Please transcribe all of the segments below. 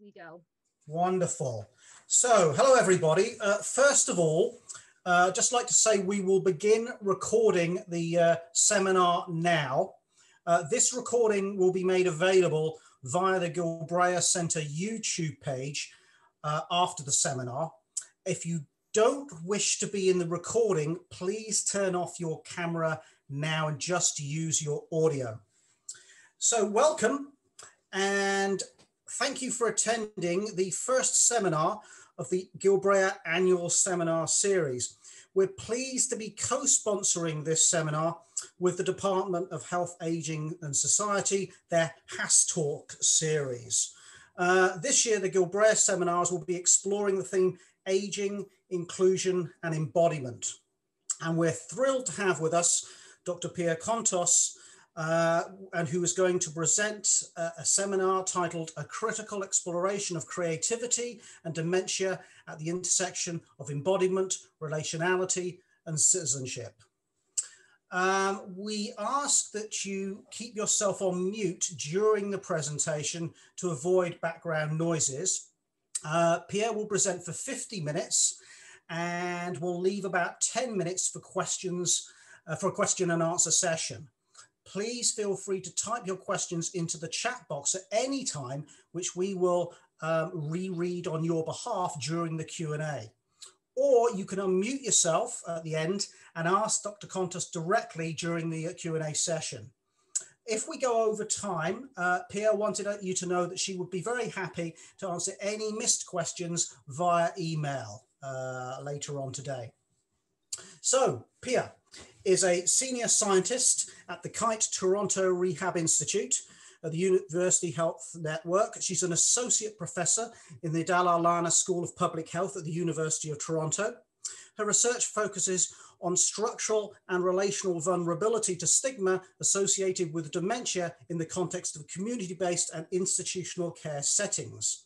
we go. Wonderful. So, hello everybody. First of all, just like to say we will begin recording the seminar now. This recording will be made available via the Gilbrea Center YouTube page after the seminar. If you don't wish to be in the recording, please turn off your camera now and just use your audio. So welcome and thank you for attending the first seminar of the Gilbrea Annual Seminar Series. We're pleased to be co-sponsoring this seminar with the Department of Health, Aging and Society, their Has Talk Series. This year, the Gilbrea seminars will be exploring the theme aging, inclusion and embodiment. And we're thrilled to have with us Dr. Pia Kontos, and who is going to present a seminar titled A Critical Exploration of Creativity and Dementia at the Intersection of Embodiment, Relationality and Citizenship. We ask that you keep yourself on mute during the presentation to avoid background noises. Pierre will present for 50 minutes and we'll leave about 10 minutes for questions, for a question and answer session. Please feel free to type your questions into the chat box at any time, which we will reread on your behalf during the Q&A. Or you can unmute yourself at the end and ask Dr. Kontos directly during the Q&A session. If we go over time, Pia wanted you to know that she would be very happy to answer any missed questions via email later on today. So, Pia is a senior scientist at the KITE Toronto Rehab Institute at the University Health Network. She's an associate professor in the Dalla Lana School of Public Health at the University of Toronto. Her research focuses on structural and relational vulnerability to stigma associated with dementia in the context of community-based and institutional care settings.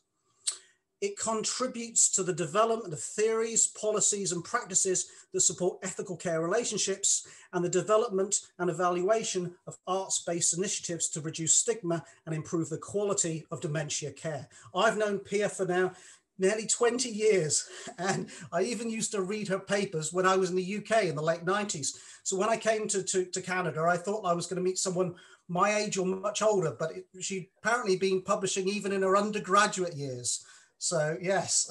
It contributes to the development of theories, policies, and practices that support ethical care relationships and the development and evaluation of arts-based initiatives to reduce stigma and improve the quality of dementia care. I've known Pia for now nearly 20 years, and I even used to read her papers when I was in the UK in the late 90s. So when I came to Canada, I thought I was going to meet someone my age or much older, but she'd apparently been publishing even in her undergraduate years. So yes,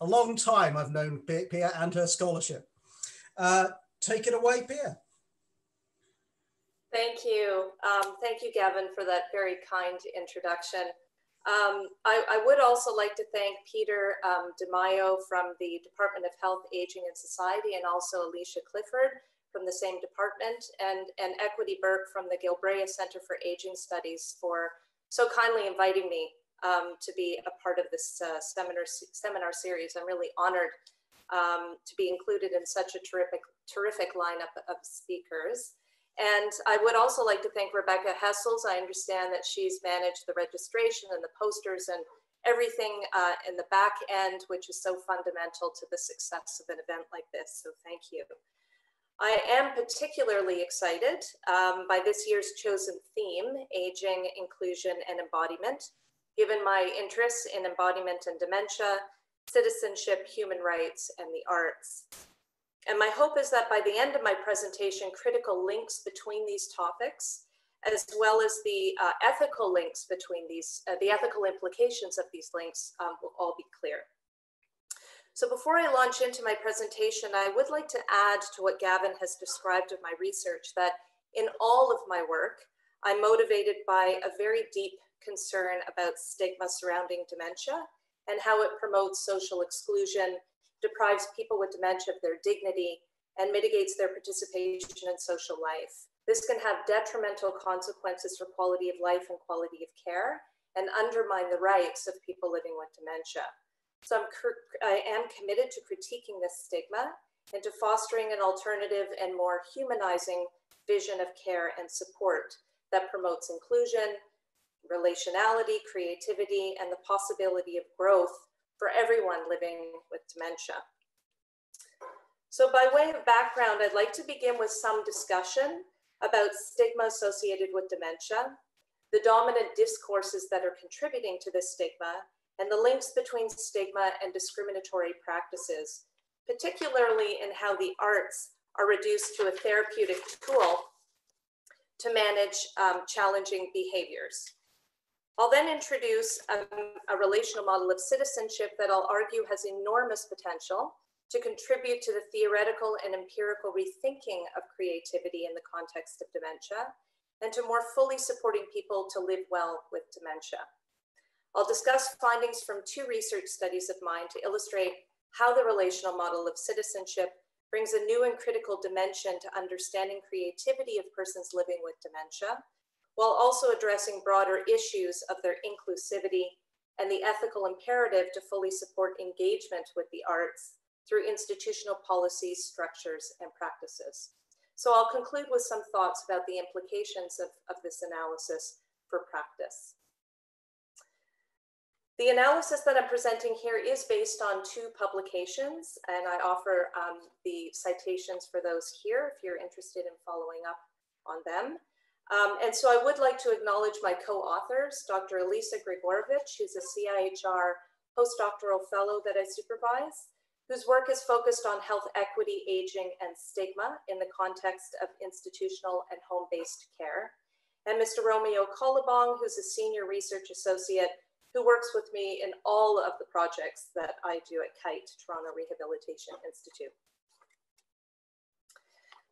a long time I've known Pia and her scholarship. Take it away, Pia. Thank you. Thank you, Gavin, for that very kind introduction. I would also like to thank Peter DeMaio from the Department of Health, Aging and Society, and also Alicia Clifford from the same department, and Equity Burke from the Gilbrea Center for Aging Studies for so kindly inviting me to be a part of this seminar series. I'm really honored to be included in such a terrific lineup of speakers. And I would also like to thank Rebecca Hessels. I understand that she's managed the registration and the posters and everything in the back end, which is so fundamental to the success of an event like this. So thank you. I am particularly excited by this year's chosen theme, aging, inclusion, and embodiment. Given my interests in embodiment and dementia, citizenship, human rights, and the arts. And my hope is that by the end of my presentation, critical links between these topics, as well as the ethical links between these, the ethical implications of these links will all be clear. So before I launch into my presentation, I would like to add to what Gavin has described of my research that in all of my work, I'm motivated by a very deep concern about stigma surrounding dementia and how it promotes social exclusion, deprives people with dementia of their dignity, and mitigates their participation in social life. This can have detrimental consequences for quality of life and quality of care and undermine the rights of people living with dementia. So I am committed to critiquing this stigma and to fostering an alternative and more humanizing vision of care and support that promotes inclusion, relationality, creativity, and the possibility of growth for everyone living with dementia. So by way of background, I'd like to begin with some discussion about stigma associated with dementia, the dominant discourses that are contributing to this stigma, and the links between stigma and discriminatory practices, particularly in how the arts are reduced to a therapeutic tool to manage challenging behaviors. I'll then introduce a relational model of citizenship that I'll argue has enormous potential to contribute to the theoretical and empirical rethinking of creativity in the context of dementia, and to more fully supporting people to live well with dementia. I'll discuss findings from two research studies of mine to illustrate how the relational model of citizenship brings a new and critical dimension to understanding creativity of persons living with dementia, while also addressing broader issues of their inclusivity and the ethical imperative to fully support engagement with the arts through institutional policies, structures, and practices. So I'll conclude with some thoughts about the implications of this analysis for practice. The analysis that I'm presenting here is based on two publications, and I offer the citations for those here if you're interested in following up on them. And so I would like to acknowledge my co-authors, Dr. Alisa Grigorovich, who's a CIHR postdoctoral fellow that I supervise, whose work is focused on health equity, aging, and stigma in the context of institutional and home-based care, and Mr. Romeo Kolobong, who's a senior research associate who works with me in all of the projects that I do at KITE Toronto Rehabilitation Institute.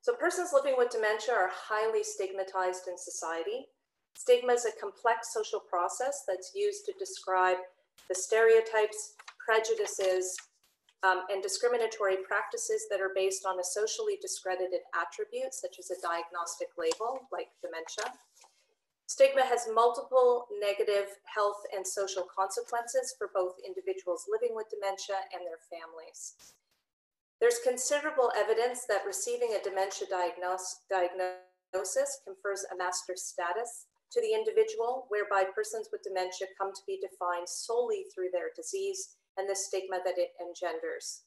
So persons living with dementia are highly stigmatized in society. Stigma is a complex social process that's used to describe the stereotypes, prejudices, and discriminatory practices that are based on a socially discredited attribute, such as a diagnostic label like dementia. Stigma has multiple negative health and social consequences for both individuals living with dementia and their families. There's considerable evidence that receiving a dementia diagnosis confers a master's status to the individual, whereby persons with dementia come to be defined solely through their disease and the stigma that it engenders.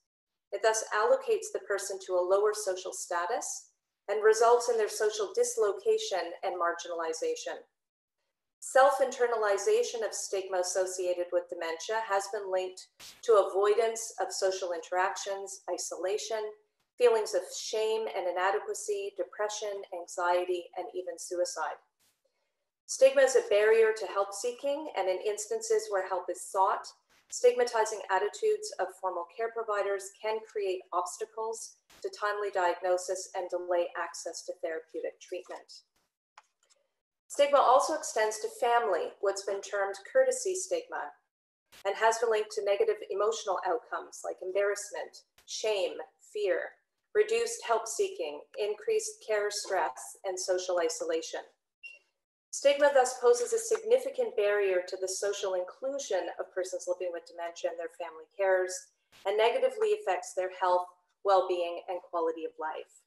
It thus allocates the person to a lower social status and results in their social dislocation and marginalization. Self-internalization of stigma associated with dementia has been linked to avoidance of social interactions, isolation, feelings of shame and inadequacy, depression, anxiety, and even suicide. Stigma is a barrier to help seeking, and in instances where help is sought, stigmatizing attitudes of formal care providers can create obstacles to timely diagnosis and delay access to therapeutic treatment. Stigma also extends to family, what's been termed courtesy stigma, and has been linked to negative emotional outcomes like embarrassment, shame, fear, reduced help seeking, increased care stress, and social isolation. Stigma thus poses a significant barrier to the social inclusion of persons living with dementia and their family carers, and negatively affects their health, well-being, and quality of life.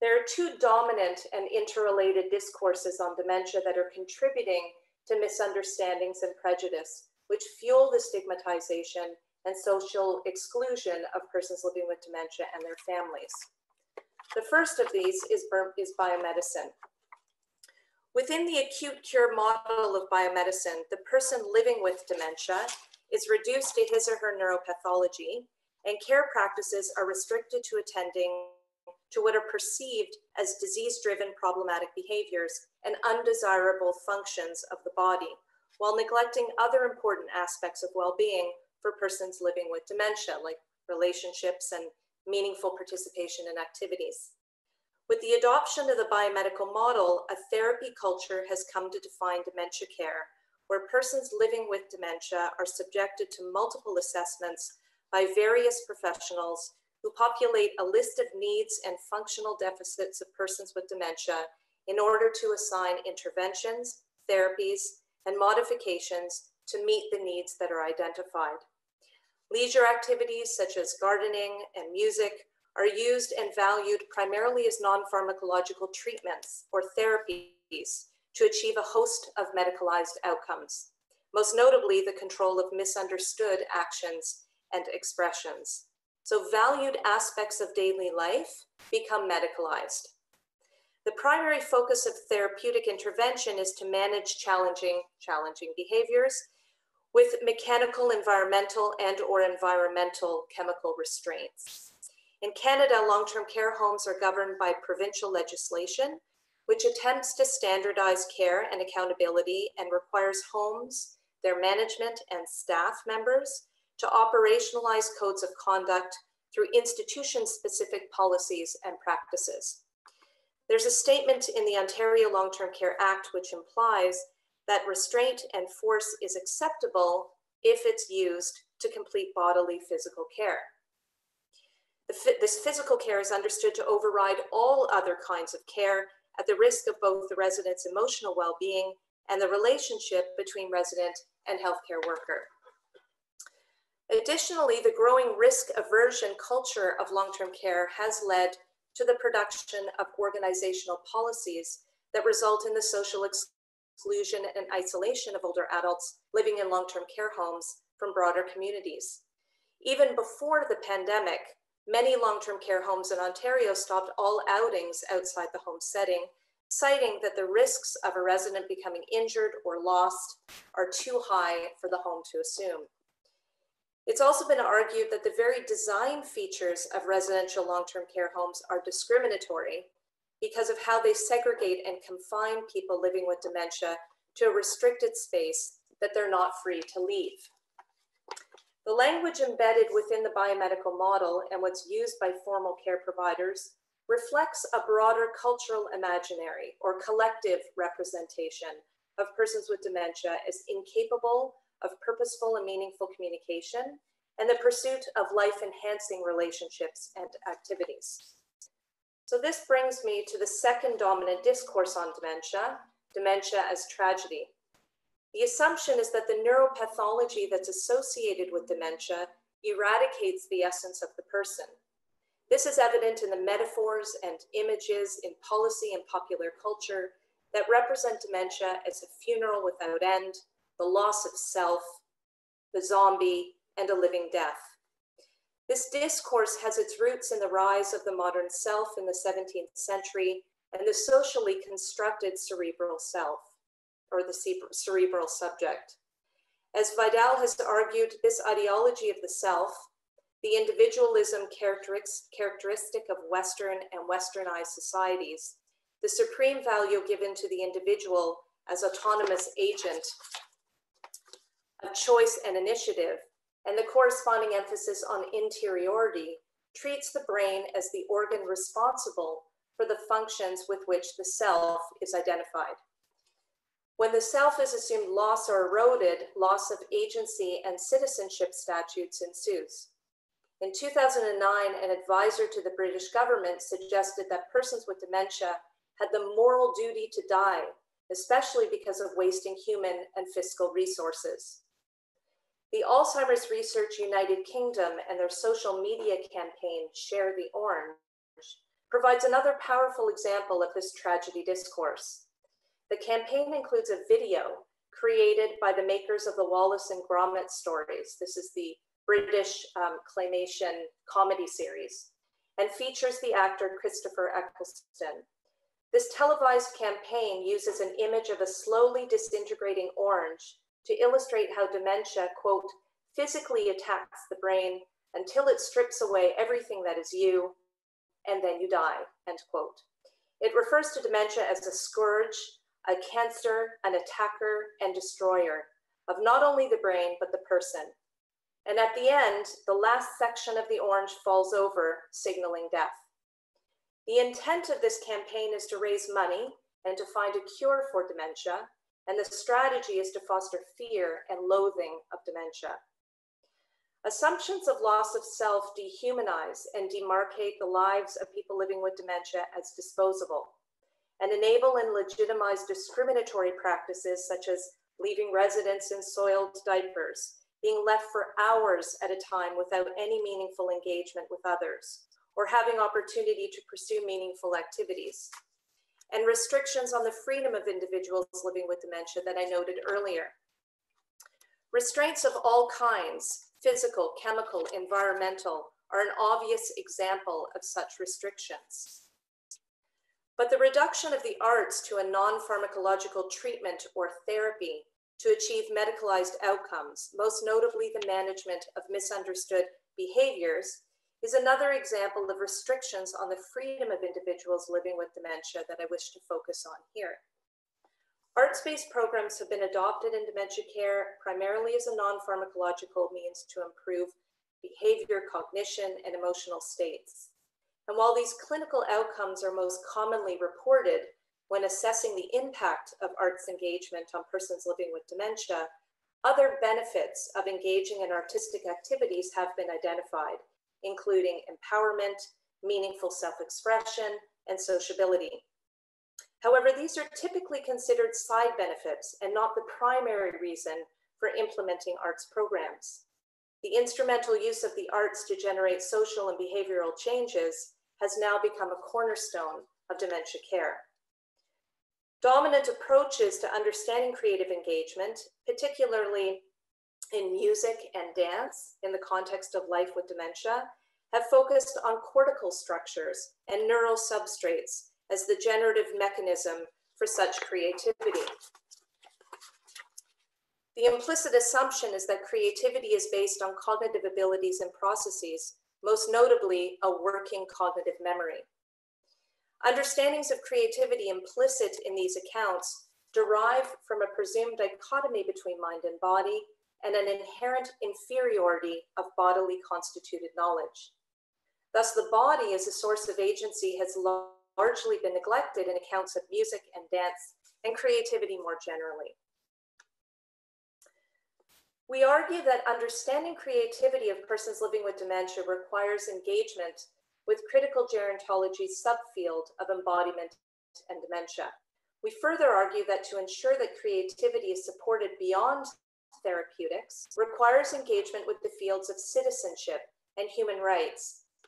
There are two dominant and interrelated discourses on dementia that are contributing to misunderstandings and prejudice, which fuel the stigmatization and social exclusion of persons living with dementia and their families. The first of these is biomedicine. Within the acute cure model of biomedicine, the person living with dementia is reduced to his or her neuropathology, and care practices are restricted to attending to what are perceived as disease-driven problematic behaviors and undesirable functions of the body, while neglecting other important aspects of well-being for persons living with dementia, like relationships and meaningful participation in activities. With the adoption of the biomedical model, a therapy culture has come to define dementia care, where persons living with dementia are subjected to multiple assessments by various professionals who populate a list of needs and functional deficits of persons with dementia in order to assign interventions, therapies, and modifications to meet the needs that are identified. Leisure activities such as gardening and music are used and valued primarily as non-pharmacological treatments or therapies to achieve a host of medicalized outcomes, most notably the control of misunderstood actions and expressions. So valued aspects of daily life become medicalized. The primary focus of therapeutic intervention is to manage challenging behaviors with mechanical, environmental, and or environmental chemical restraints. In Canada, long-term care homes are governed by provincial legislation, which attempts to standardize care and accountability and requires homes, their management, and staff members to operationalize codes of conduct through institution-specific policies and practices. There's a statement in the Ontario Long-Term Care Act which implies that restraint and force is acceptable if it's used to complete bodily physical care. This physical care is understood to override all other kinds of care at the risk of both the resident's emotional well-being and the relationship between resident and healthcare worker. Additionally, the growing risk aversion culture of long-term care has led to the production of organizational policies that result in the social exclusion and isolation of older adults living in long-term care homes from broader communities. Even before the pandemic, many long-term care homes in Ontario stopped all outings outside the home setting, citing that the risks of a resident becoming injured or lost are too high for the home to assume. It's also been argued that the very design features of residential long-term care homes are discriminatory because of how they segregate and confine people living with dementia to a restricted space that they're not free to leave. The language embedded within the biomedical model and what's used by formal care providers reflects a broader cultural imaginary or collective representation of persons with dementia as incapable of purposeful and meaningful communication and the pursuit of life-enhancing relationships and activities. So this brings me to the second dominant discourse on dementia, dementia as tragedy. The assumption is that the neuropathology that's associated with dementia eradicates the essence of the person. This is evident in the metaphors and images in policy and popular culture that represent dementia as a funeral without end, the loss of self, the zombie, and a living death. This discourse has its roots in the rise of the modern self in the 17th century and the socially constructed cerebral self, or the cerebral subject. As Vidal has argued, this ideology of the self, the individualism characteristic of Western and Westernized societies, the supreme value given to the individual as autonomous agent of choice and initiative, and the corresponding emphasis on interiority, treats the brain as the organ responsible for the functions with which the self is identified. When the self is assumed lost or eroded, loss of agency and citizenship statutes ensues. In 2009, an advisor to the British government suggested that persons with dementia had the moral duty to die, especially because of wasting human and fiscal resources. The Alzheimer's Research United Kingdom and their social media campaign, Share the Orange, provides another powerful example of this tragedy discourse. The campaign includes a video created by the makers of the Wallace and Gromit stories. This is the British claymation comedy series and features the actor Christopher Eccleston. This televised campaign uses an image of a slowly disintegrating orange to illustrate how dementia, quote, physically attacks the brain until it strips away everything that is you, and then you die, end quote. It refers to dementia as a scourge, a cancer, an attacker, and destroyer of not only the brain, but the person. And at the end, the last section of the orange falls over, signaling death. The intent of this campaign is to raise money and to find a cure for dementia, and the strategy is to foster fear and loathing of dementia. Assumptions of loss of self dehumanize and demarcate the lives of people living with dementia as disposable, and enable and legitimize discriminatory practices such as leaving residents in soiled diapers, being left for hours at a time without any meaningful engagement with others, or having opportunity to pursue meaningful activities, and restrictions on the freedom of individuals living with dementia that I noted earlier. Restraints of all kinds, physical, chemical, environmental, are an obvious example of such restrictions. but the reduction of the arts to a non-pharmacological treatment or therapy to achieve medicalized outcomes, most notably the management of misunderstood behaviors, is another example of restrictions on the freedom of individuals living with dementia that I wish to focus on here. Arts-based programs have been adopted in dementia care primarily as a non-pharmacological means to improve behavior, cognition, and emotional states. And while these clinical outcomes are most commonly reported when assessing the impact of arts engagement on persons living with dementia, other benefits of engaging in artistic activities have been identified, including empowerment, meaningful self-expression, and sociability. However, these are typically considered side benefits and not the primary reason for implementing arts programs. The instrumental use of the arts to generate social and behavioral changes has now become a cornerstone of dementia care. Dominant approaches to understanding creative engagement, particularly in music and dance in the context of life with dementia, have focused on cortical structures and neural substrates as the generative mechanism for such creativity. The implicit assumption is that creativity is based on cognitive abilities and processes, most notably a working cognitive memory. Understandings of creativity implicit in these accounts derive from a presumed dichotomy between mind and body and an inherent inferiority of bodily constituted knowledge. Thus, the body as a source of agency has largely been neglected in accounts of music and dance and creativity more generally. We argue that understanding creativity of persons living with dementia requires engagement with critical gerontology's subfield of embodiment and dementia. We further argue that to ensure that creativity is supported beyond therapeutics requires engagement with the fields of citizenship and human rights,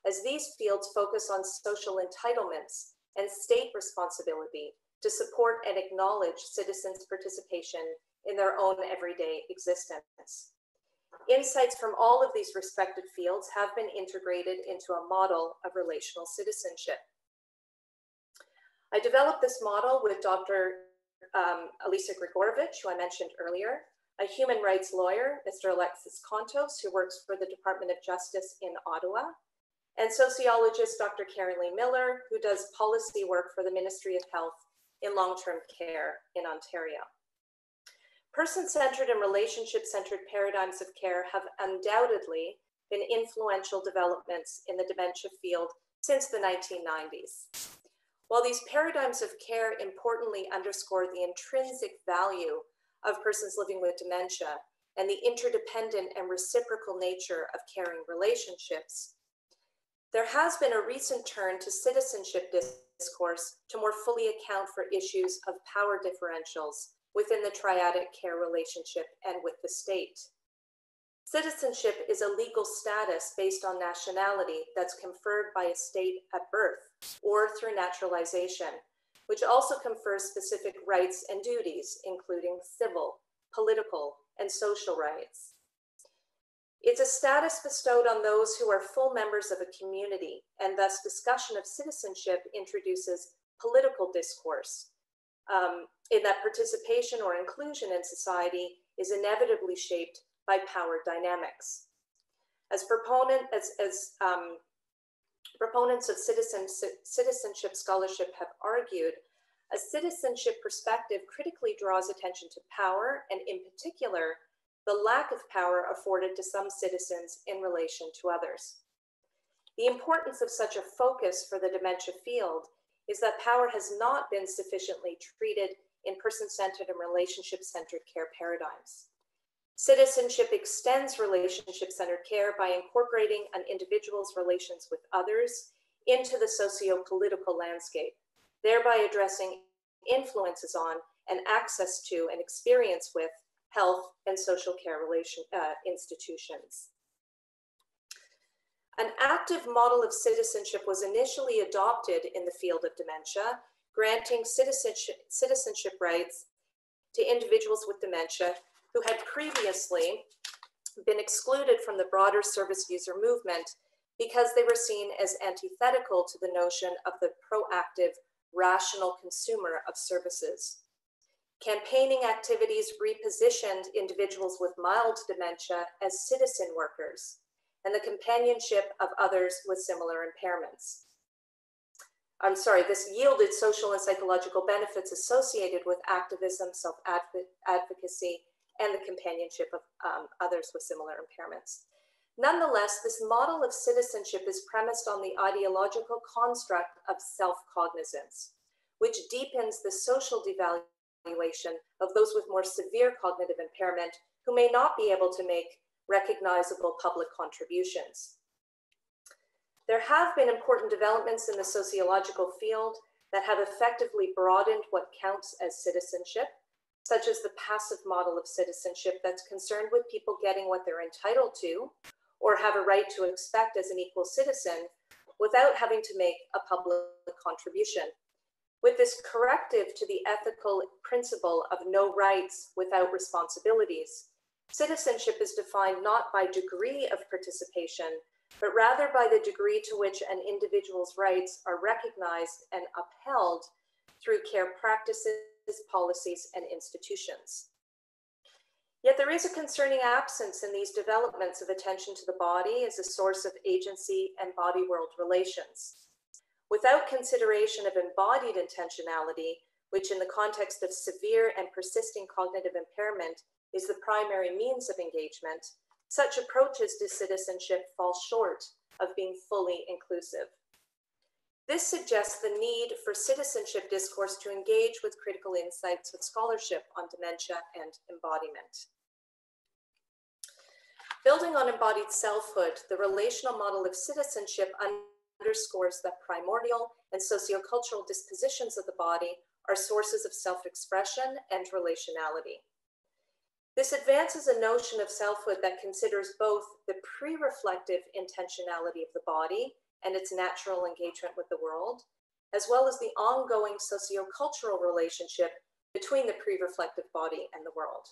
as these fields focus on social entitlements and state responsibility to support and acknowledge citizens' participation in their own everyday existence. Insights from all of these respected fields have been integrated into a model of relational citizenship. I developed this model with Dr. Alisa Grigorovich, who I mentioned earlier, a human rights lawyer, Mr. Alexis Kontos, who works for the Department of Justice in Ottawa, and sociologist Dr. Karen Lee Miller, who does policy work for the Ministry of Health in long-term care in Ontario. Person-centered and relationship-centered paradigms of care have undoubtedly been influential developments in the dementia field since the 1990s. While these paradigms of care importantly underscore the intrinsic value of persons living with dementia and the interdependent and reciprocal nature of caring relationships, there has been a recent turn to citizenship discourse to more fully account for issues of power differentials within the triadic care relationship and with the state. Citizenship is a legal status based on nationality that's conferred by a state at birth or through naturalization, which also confers specific rights and duties, including civil, political, and social rights. It's a status bestowed on those who are full members of a community, and thus discussion of citizenship introduces political discourse, in that participation or inclusion in society is inevitably shaped by power dynamics. As proponents of citizenship scholarship have argued, a citizenship perspective critically draws attention to power, and in particular, the lack of power afforded to some citizens in relation to others. The importance of such a focus for the dementia field is that power has not been sufficiently treated in person-centered and relationship-centered care paradigms. Citizenship extends relationship-centered care by incorporating an individual's relations with others into the socio-political landscape, thereby addressing influences on and access to and experience with health and social care institutions. An active model of citizenship was initially adopted in the field of dementia, granting citizenship rights to individuals with dementia who had previously been excluded from the broader service user movement because they were seen as antithetical to the notion of the proactive rational consumer of services. Campaigning activities repositioned individuals with mild dementia as citizen workers and the companionship of others with similar impairments. This yielded social and psychological benefits associated with activism, self-advocacy, and the companionship of others with similar impairments. Nonetheless, this model of citizenship is premised on the ideological construct of self-cognizance, which deepens the social devaluation of those with more severe cognitive impairment who may not be able to make recognizable public contributions. There have been important developments in the sociological field that have effectively broadened what counts as citizenship, such as the passive model of citizenship that's concerned with people getting what they're entitled to or have a right to expect as an equal citizen without having to make a public contribution, with this corrective to the ethical principle of no rights without responsibilities. Citizenship is defined not by degree of participation, but rather by the degree to which an individual's rights are recognized and upheld through care practices, policies, and institutions. Yet there is a concerning absence in these developments of attention to the body as a source of agency and body-world relations. Without consideration of embodied intentionality, which in the context of severe and persisting cognitive impairment is the primary means of engagement, such approaches to citizenship fall short of being fully inclusive. This suggests the need for citizenship discourse to engage with critical insights with scholarship on dementia and embodiment. Building on embodied selfhood, the relational model of citizenship underscores that primordial and sociocultural dispositions of the body are sources of self-expression and relationality. This advances a notion of selfhood that considers both the pre-reflective intentionality of the body and its natural engagement with the world, as well as the ongoing sociocultural relationship between the pre-reflective body and the world.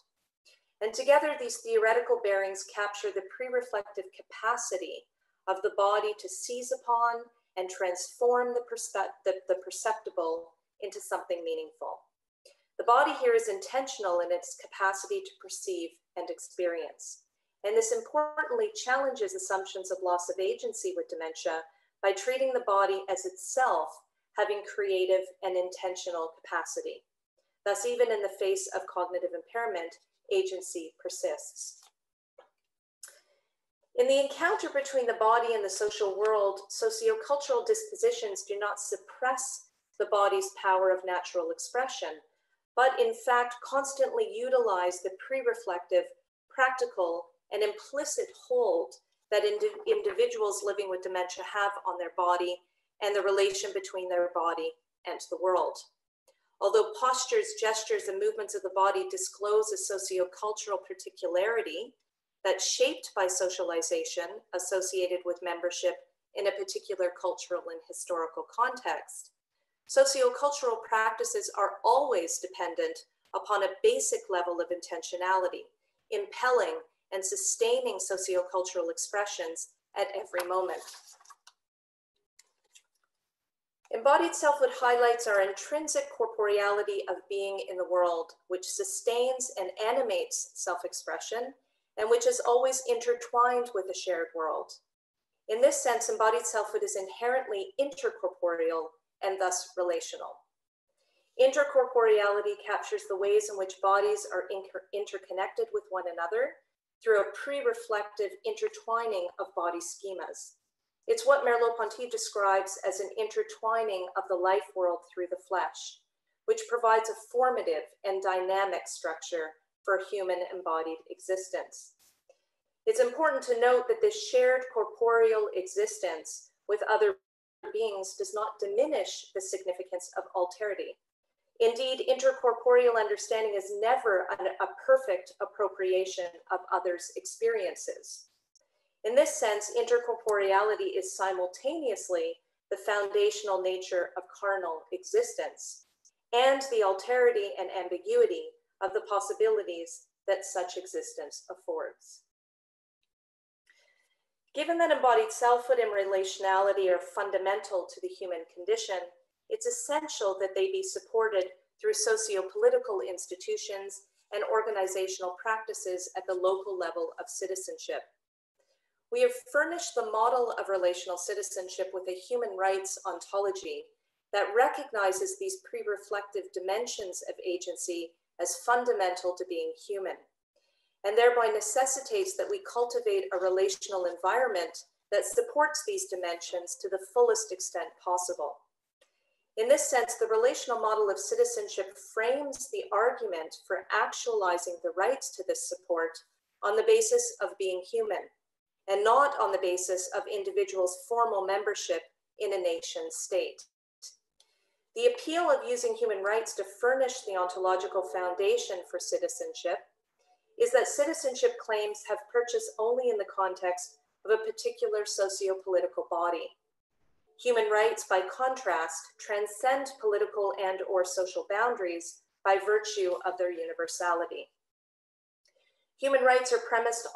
And together, these theoretical bearings capture the pre-reflective capacity of the body to seize upon and transform the perceptible into something meaningful. The body here is intentional in its capacity to perceive and experience. And this importantly challenges assumptions of loss of agency with dementia by treating the body as itself having creative and intentional capacity. Thus, even in the face of cognitive impairment, agency persists. In the encounter between the body and the social world, sociocultural dispositions do not suppress the body's power of natural expression, but in fact constantly utilize the pre-reflective, practical, and implicit hold that individuals living with dementia have on their body and the relation between their body and the world. Although postures, gestures, and movements of the body disclose a sociocultural particularity that's shaped by socialization associated with membership in a particular cultural and historical context, sociocultural practices are always dependent upon a basic level of intentionality, impelling and sustaining sociocultural expressions at every moment. Embodied selfhood highlights our intrinsic corporeality of being in the world, which sustains and animates self-expression, and which is always intertwined with a shared world. In this sense, embodied selfhood is inherently intercorporeal and thus relational. Intercorporeality captures the ways in which bodies are interconnected with one another through a pre-reflective intertwining of body schemas. It's what Merleau-Ponty describes as an intertwining of the life world through the flesh, which provides a formative and dynamic structure for human embodied existence. It's important to note that this shared corporeal existence with other beings does not diminish the significance of alterity. Indeed, intercorporeal understanding is never a perfect appropriation of others' experiences. In this sense, intercorporeality is simultaneously the foundational nature of carnal existence and the alterity and ambiguity of the possibilities that such existence affords. Given that embodied selfhood and relationality are fundamental to the human condition, it's essential that they be supported through socio-political institutions and organizational practices at the local level of citizenship. We have furnished the model of relational citizenship with a human rights ontology that recognizes these pre-reflective dimensions of agency as fundamental to being human, and thereby necessitates that we cultivate a relational environment that supports these dimensions to the fullest extent possible. In this sense, the relational model of citizenship frames the argument for actualizing the rights to this support on the basis of being human, and not on the basis of individuals' formal membership in a nation state. The appeal of using human rights to furnish the ontological foundation for citizenship is that citizenship claims have purchase only in the context of a particular socio-political body. Human rights, by contrast, transcend political and or social boundaries by virtue of their universality. Human rights are premised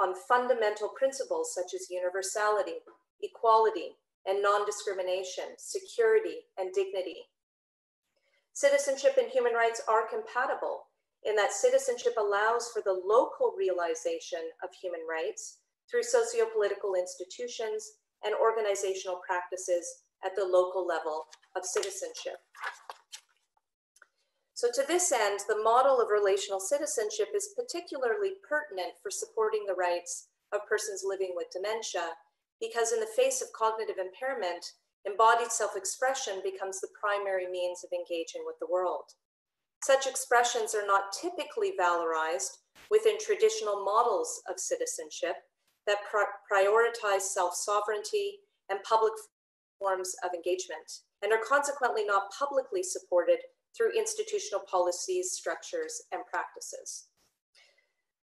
on fundamental principles such as universality, equality, and non-discrimination, security, and dignity. Citizenship and human rights are compatible in that citizenship allows for the local realization of human rights through socio-political institutions and organizational practices at the local level of citizenship. So to this end, the model of relational citizenship is particularly pertinent for supporting the rights of persons living with dementia, because in the face of cognitive impairment, embodied self-expression becomes the primary means of engaging with the world. Such expressions are not typically valorized within traditional models of citizenship that prioritize self-sovereignty and public forms of engagement, and are consequently not publicly supported through institutional policies, structures, and practices.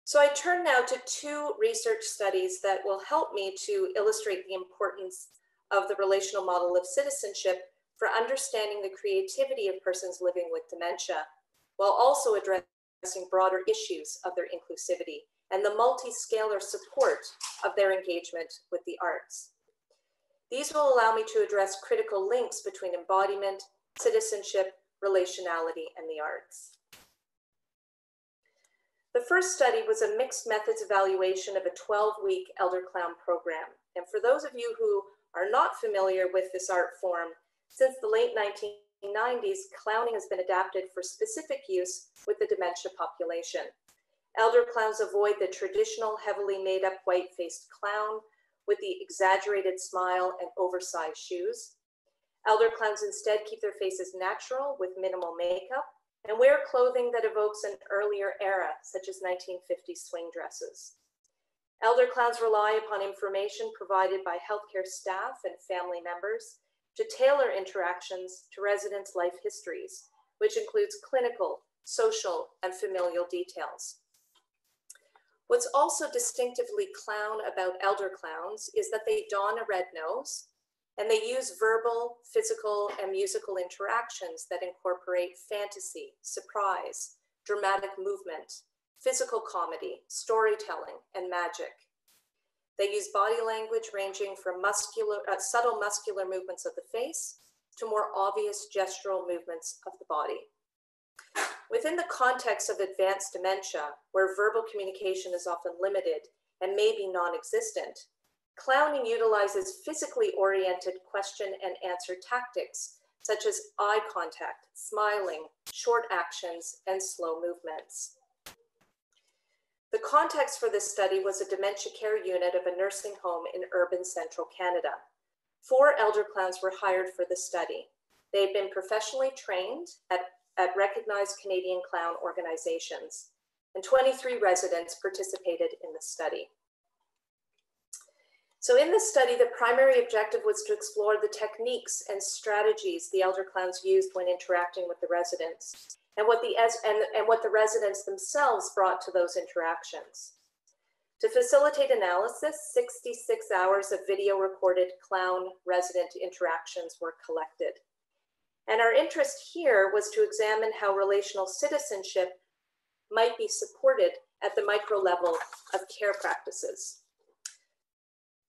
So I turn now to two research studies that will help me to illustrate the importance of the relational model of citizenship for understanding the creativity of persons living with dementia, while also addressing broader issues of their inclusivity and the multi-scalar support of their engagement with the arts. These will allow me to address critical links between embodiment, citizenship, relationality, and the arts. The first study was a mixed methods evaluation of a 12-week Elder Clown program. And for those of you who are not familiar with this art form, since the late 1990s, clowning has been adapted for specific use with the dementia population. Elder clowns avoid the traditional, heavily made-up white-faced clown with the exaggerated smile and oversized shoes. Elder clowns instead keep their faces natural with minimal makeup and wear clothing that evokes an earlier era, such as 1950s swing dresses. Elder clowns rely upon information provided by healthcare staff and family members to tailor interactions to residents' life histories, which includes clinical, social, and familial details. What's also distinctively clown about elder clowns is that they don a red nose, and they use verbal, physical, and musical interactions that incorporate fantasy, surprise, dramatic movement, physical comedy, storytelling, and magic. They use body language ranging from subtle muscular movements of the face to more obvious gestural movements of the body. Within the context of advanced dementia, where verbal communication is often limited and maybe non-existent, clowning utilizes physically oriented question and answer tactics, such as eye contact, smiling, short actions, and slow movements. The context for this study was a dementia care unit of a nursing home in urban central Canada. 4 elder clowns were hired for the study. They had been professionally trained at recognized Canadian clown organizations, and 23 residents participated in the study. So in this study, the primary objective was to explore the techniques and strategies the elder clowns used when interacting with the residents, and what the residents themselves brought to those interactions. To facilitate analysis, 66 hours of video recorded clown-resident interactions were collected. And our interest here was to examine how relational citizenship might be supported at the micro level of care practices.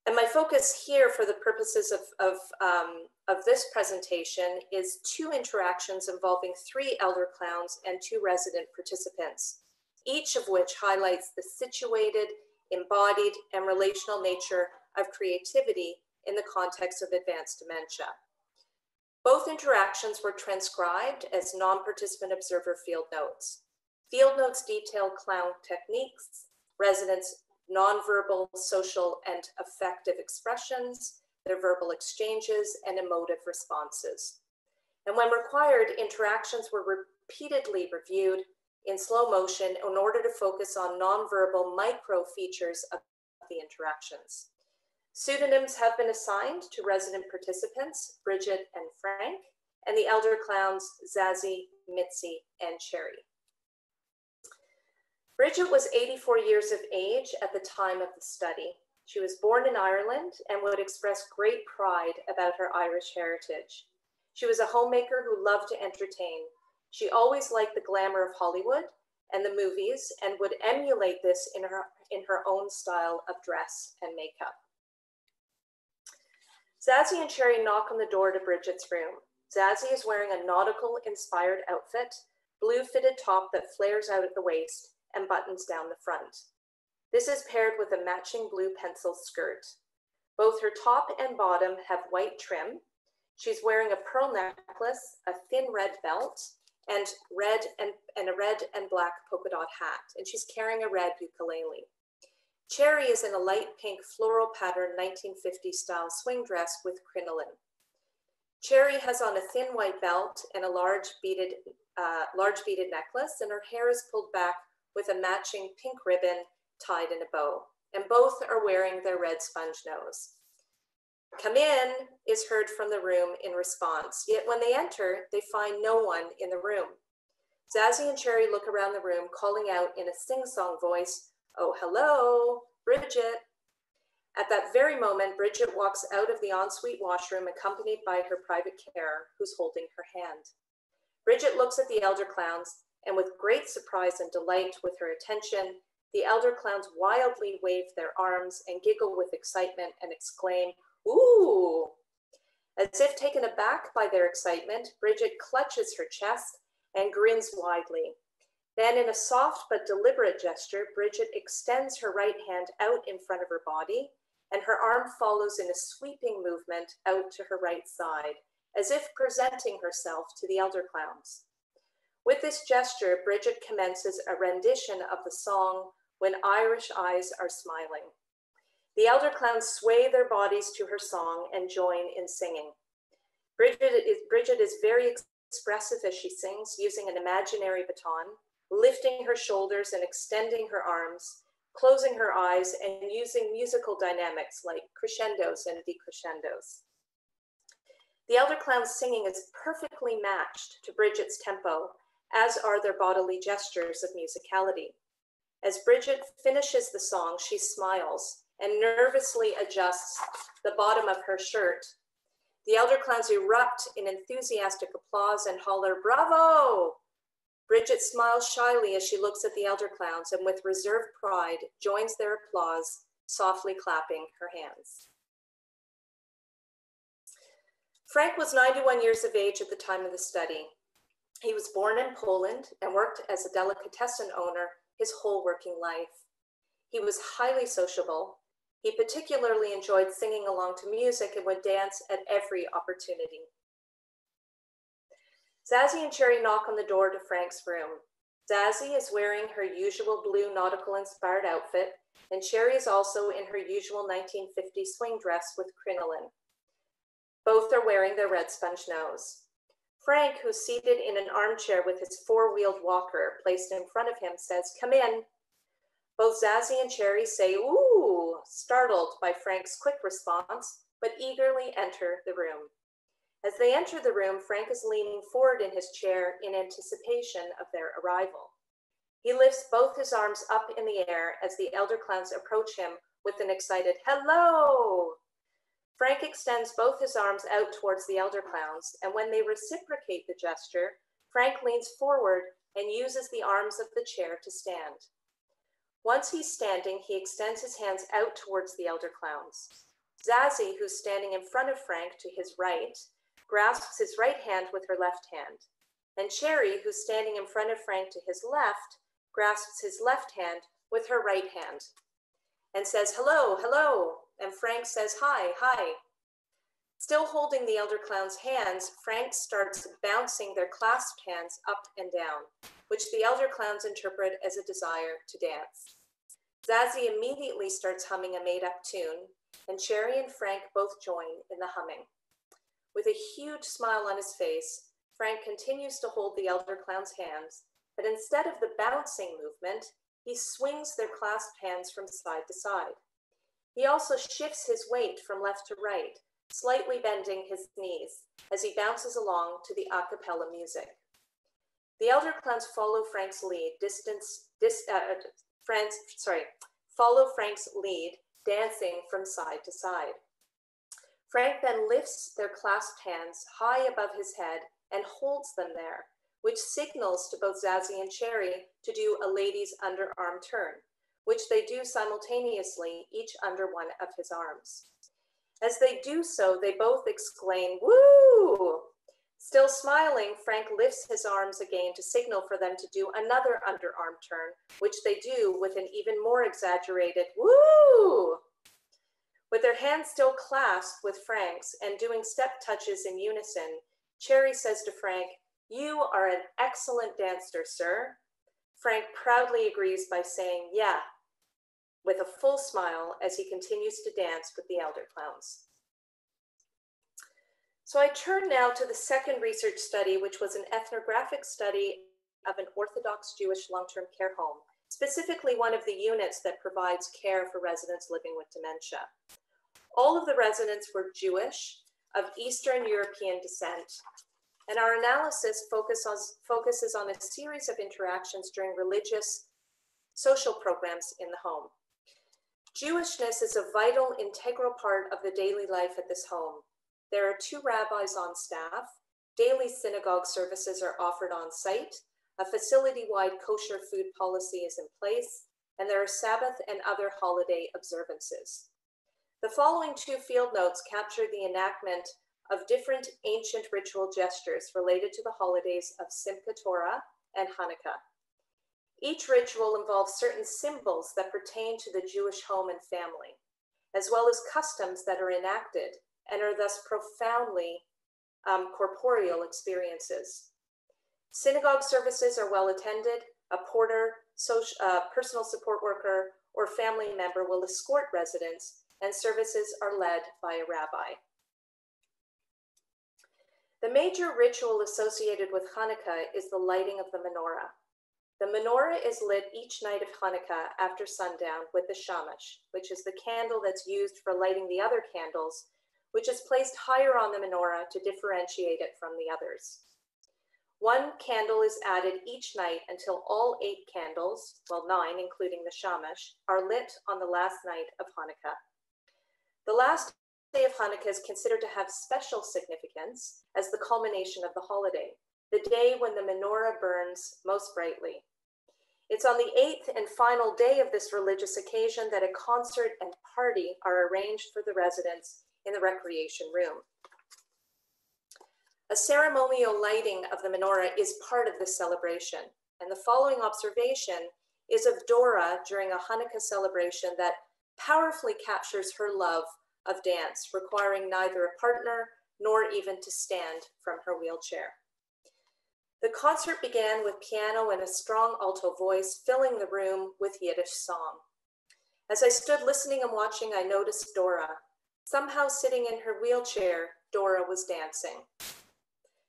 And my focus here for the purposes of this presentation is 2 interactions involving 3 elder clowns and 2 resident participants, each of which highlights the situated, embodied, and relational nature of creativity in the context of advanced dementia. Both interactions were transcribed as non-participant observer field notes. Field notes detail clown techniques, residents' nonverbal, social, and affective expressions, their verbal exchanges, and emotive responses. And when required, interactions were repeatedly reviewed in slow motion in order to focus on nonverbal micro features of the interactions. Pseudonyms have been assigned to resident participants, Bridget and Frank, and the elder clowns, Zazie, Mitzi, and Cherry. Bridget was 84 years of age at the time of the study. She was born in Ireland and would express great pride about her Irish heritage. She was a homemaker who loved to entertain. She always liked the glamour of Hollywood and the movies and would emulate this in her own style of dress and makeup. Zazie and Cherry knock on the door to Bridget's room. Zazie is wearing a nautical-inspired outfit, blue-fitted top that flares out at the waist, and buttons down the front. This is paired with a matching blue pencil skirt. Both her top and bottom have white trim. She's wearing a pearl necklace, a thin red belt, and a red and black polka dot hat, and she's carrying a red ukulele. Cherry is in a light pink floral pattern 1950s style swing dress with crinoline. Cherry has on a thin white belt and a large beaded necklace, and her hair is pulled back with a matching pink ribbon tied in a bow, and both are wearing their red sponge nose. "Come in" is heard from the room in response, yet when they enter, they find no one in the room. Zazie and Cherry look around the room, calling out in a sing-song voice, "Oh, hello, Bridget." At that very moment, Bridget walks out of the ensuite washroom accompanied by her private carer, who's holding her hand. Bridget looks at the elder clowns, and with great surprise and delight with her attention, the elder clowns wildly wave their arms and giggle with excitement and exclaim, "Ooh!" As if taken aback by their excitement, Bridget clutches her chest and grins widely. Then, in a soft but deliberate gesture, Bridget extends her right hand out in front of her body, and her arm follows in a sweeping movement out to her right side, as if presenting herself to the elder clowns. With this gesture, Bridget commences a rendition of the song, "When Irish Eyes Are Smiling." The elder clowns sway their bodies to her song and join in singing. Bridget is very expressive as she sings, using an imaginary baton, lifting her shoulders and extending her arms, closing her eyes, and using musical dynamics like crescendos and decrescendos. The elder clown's singing is perfectly matched to Bridget's tempo, as are their bodily gestures of musicality. As Bridget finishes the song, she smiles and nervously adjusts the bottom of her shirt. The elder clowns erupt in enthusiastic applause and holler, "Bravo!" Bridget smiles shyly as she looks at the elder clowns and with reserved pride joins their applause, softly clapping her hands. Frank was 91 years of age at the time of the study. He was born in Poland and worked as a delicatessen owner his whole working life. He was highly sociable. He particularly enjoyed singing along to music and would dance at every opportunity. Zazie and Cherry knock on the door to Frank's room. Zazie is wearing her usual blue nautical-inspired outfit, and Cherry is also in her usual 1950s swing dress with crinoline. Both are wearing their red sponge nose. Frank, who's seated in an armchair with his 4-wheeled walker placed in front of him, says, "Come in." Both Zazie and Cherry say, "Ooh," startled by Frank's quick response, but eagerly enter the room. As they enter the room, Frank is leaning forward in his chair in anticipation of their arrival. He lifts both his arms up in the air as the elder clowns approach him with an excited, "Hello!" Frank extends both his arms out towards the elder clowns, and when they reciprocate the gesture, Frank leans forward and uses the arms of the chair to stand. Once he's standing, he extends his hands out towards the elder clowns. Zazie, who's standing in front of Frank to his right, grasps his right hand with her left hand. And Cherry, who's standing in front of Frank to his left, grasps his left hand with her right hand and says, "Hello, hello." And Frank says, "Hi, hi." Still holding the elder clown's hands, Frank starts bouncing their clasped hands up and down, which the elder clowns interpret as a desire to dance. Zazie immediately starts humming a made-up tune, and Cherry and Frank both join in the humming. With a huge smile on his face, Frank continues to hold the elder clown's hands, but instead of the bouncing movement, he swings their clasped hands from side to side. He also shifts his weight from left to right, slightly bending his knees as he bounces along to the a cappella music. The elder clowns follow Frank's lead, dancing from side to side. Frank then lifts their clasped hands high above his head and holds them there, which signals to both Zazie and Cherry to do a lady's underarm turn, which they do simultaneously, each under one of his arms. As they do so, they both exclaim, "Woo!" Still smiling, Frank lifts his arms again to signal for them to do another underarm turn, which they do with an even more exaggerated "Woo!" With their hands still clasped with Frank's and doing step touches in unison, Cherry says to Frank, "You are an excellent dancer, sir." Frank proudly agrees by saying, "Yeah," with a full smile as he continues to dance with the elder clowns. So I turn now to the second research study, which was an ethnographic study of an Orthodox Jewish long-term care home, specifically one of the units that provides care for residents living with dementia. All of the residents were Jewish, of Eastern European descent, and our analysis focuses on a series of interactions during religious social programs in the home. Jewishness is a vital, integral part of the daily life at this home. There are 2 rabbis on staff, daily synagogue services are offered on site, a facility-wide kosher food policy is in place, and there are Sabbath and other holiday observances. The following 2 field notes capture the enactment of different ancient ritual gestures related to the holidays of Simchat Torah and Hanukkah. Each ritual involves certain symbols that pertain to the Jewish home and family, as well as customs that are enacted and are thus profoundly corporeal experiences. Synagogue services are well attended. A porter, personal support worker, or family member will escort residents, and services are led by a rabbi. The major ritual associated with Hanukkah is the lighting of the menorah. The menorah is lit each night of Hanukkah after sundown with the shamash, which is the candle that's used for lighting the other candles, which is placed higher on the menorah to differentiate it from the others. 1 candle is added each night until all 8 candles, well 9 including the shamash, are lit on the last night of Hanukkah. The last day of Hanukkah is considered to have special significance as the culmination of the holiday, the day when the menorah burns most brightly. It's on the 8th and final day of this religious occasion that a concert and party are arranged for the residents in the recreation room. A ceremonial lighting of the menorah is part of the celebration, and the following observation is of Dora during a Hanukkah celebration that powerfully captures her love of dance, requiring neither a partner nor even to stand from her wheelchair. The concert began with piano and a strong alto voice, filling the room with Yiddish song. As I stood listening and watching, I noticed Dora. Somehow sitting in her wheelchair, Dora was dancing.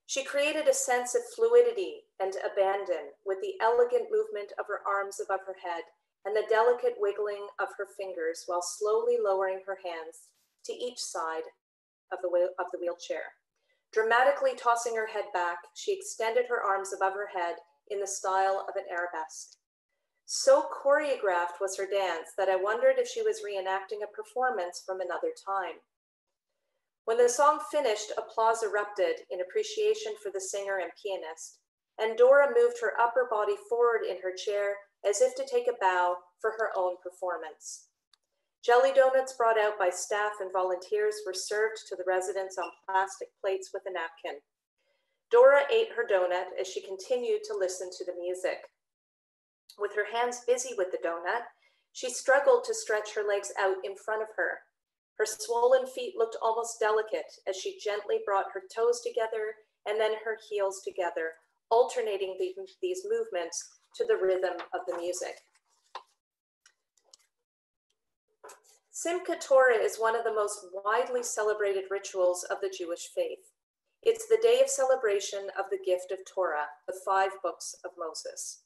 She created a sense of fluidity and abandon with the elegant movement of her arms above her head and the delicate wiggling of her fingers while slowly lowering her hands to each side of the wheelchair. Dramatically tossing her head back, she extended her arms above her head in the style of an arabesque. So choreographed was her dance that I wondered if she was reenacting a performance from another time. When the song finished, applause erupted in appreciation for the singer and pianist, and Dora moved her upper body forward in her chair as if to take a bow for her own performance. Jelly donuts brought out by staff and volunteers were served to the residents on plastic plates with a napkin. Dora ate her donut as she continued to listen to the music. With her hands busy with the donut, she struggled to stretch her legs out in front of her. Her swollen feet looked almost delicate as she gently brought her toes together and then her heels together, alternating these movements to the rhythm of the music. Simchat Torah is one of the most widely celebrated rituals of the Jewish faith. It's the day of celebration of the gift of Torah, the 5 books of Moses.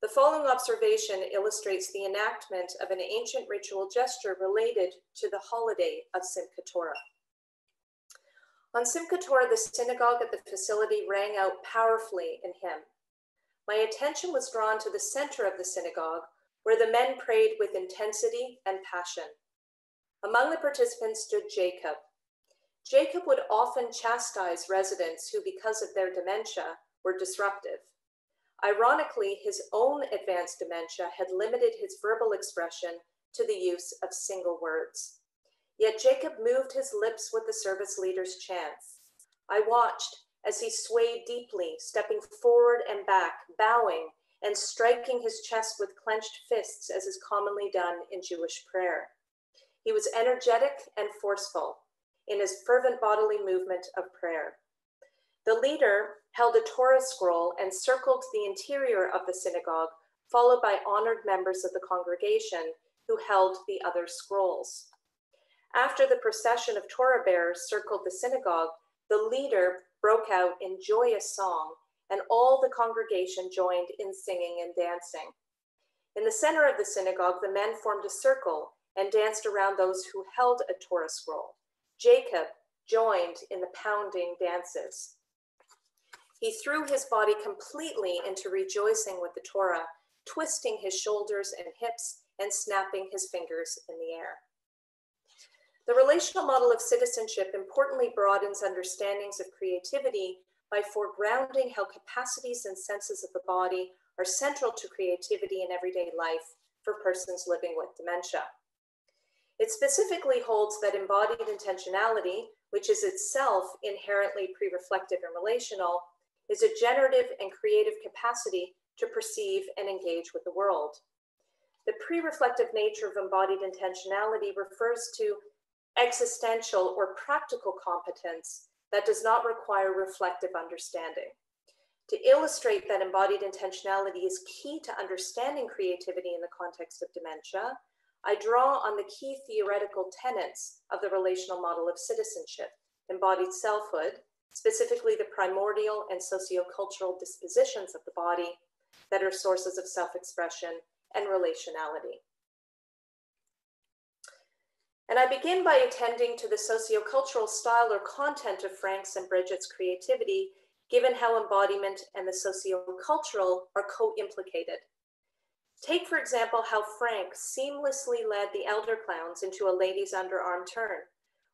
The following observation illustrates the enactment of an ancient ritual gesture related to the holiday of Simchat Torah. On Simchat Torah, the synagogue at the facility rang out powerfully in hymn. My attention was drawn to the center of the synagogue, where the men prayed with intensity and passion. Among the participants stood Jacob. Jacob would often chastise residents who, because of their dementia, were disruptive. Ironically, his own advanced dementia had limited his verbal expression to the use of single words. Yet Jacob moved his lips with the service leader's chants. I watched as he swayed deeply, stepping forward and back, bowing and striking his chest with clenched fists, as is commonly done in Jewish prayer. He was energetic and forceful in his fervent bodily movement of prayer. The leader held a Torah scroll and circled the interior of the synagogue, followed by honored members of the congregation who held the other scrolls. After the procession of Torah bearers circled the synagogue, the leader broke out in joyous song, and all the congregation joined in singing and dancing. In the center of the synagogue, the men formed a circle and danced around those who held a Torah scroll. Jacob joined in the pounding dances. He threw his body completely into rejoicing with the Torah, twisting his shoulders and hips and snapping his fingers in the air. The relational model of citizenship importantly broadens understandings of creativity by foregrounding how capacities and senses of the body are central to creativity in everyday life for persons living with dementia. It specifically holds that embodied intentionality, which is itself inherently pre-reflective and relational, is a generative and creative capacity to perceive and engage with the world. The pre-reflective nature of embodied intentionality refers to existential or practical competence that does not require reflective understanding. To illustrate that embodied intentionality is key to understanding creativity in the context of dementia, I draw on the key theoretical tenets of the relational model of citizenship, embodied selfhood, specifically the primordial and sociocultural dispositions of the body that are sources of self-expression and relationality. And I begin by attending to the sociocultural style or content of Frank's and Bridget's creativity, given how embodiment and the sociocultural are co-implicated. Take, for example, how Frank seamlessly led the elder clowns into a ladies' underarm turn,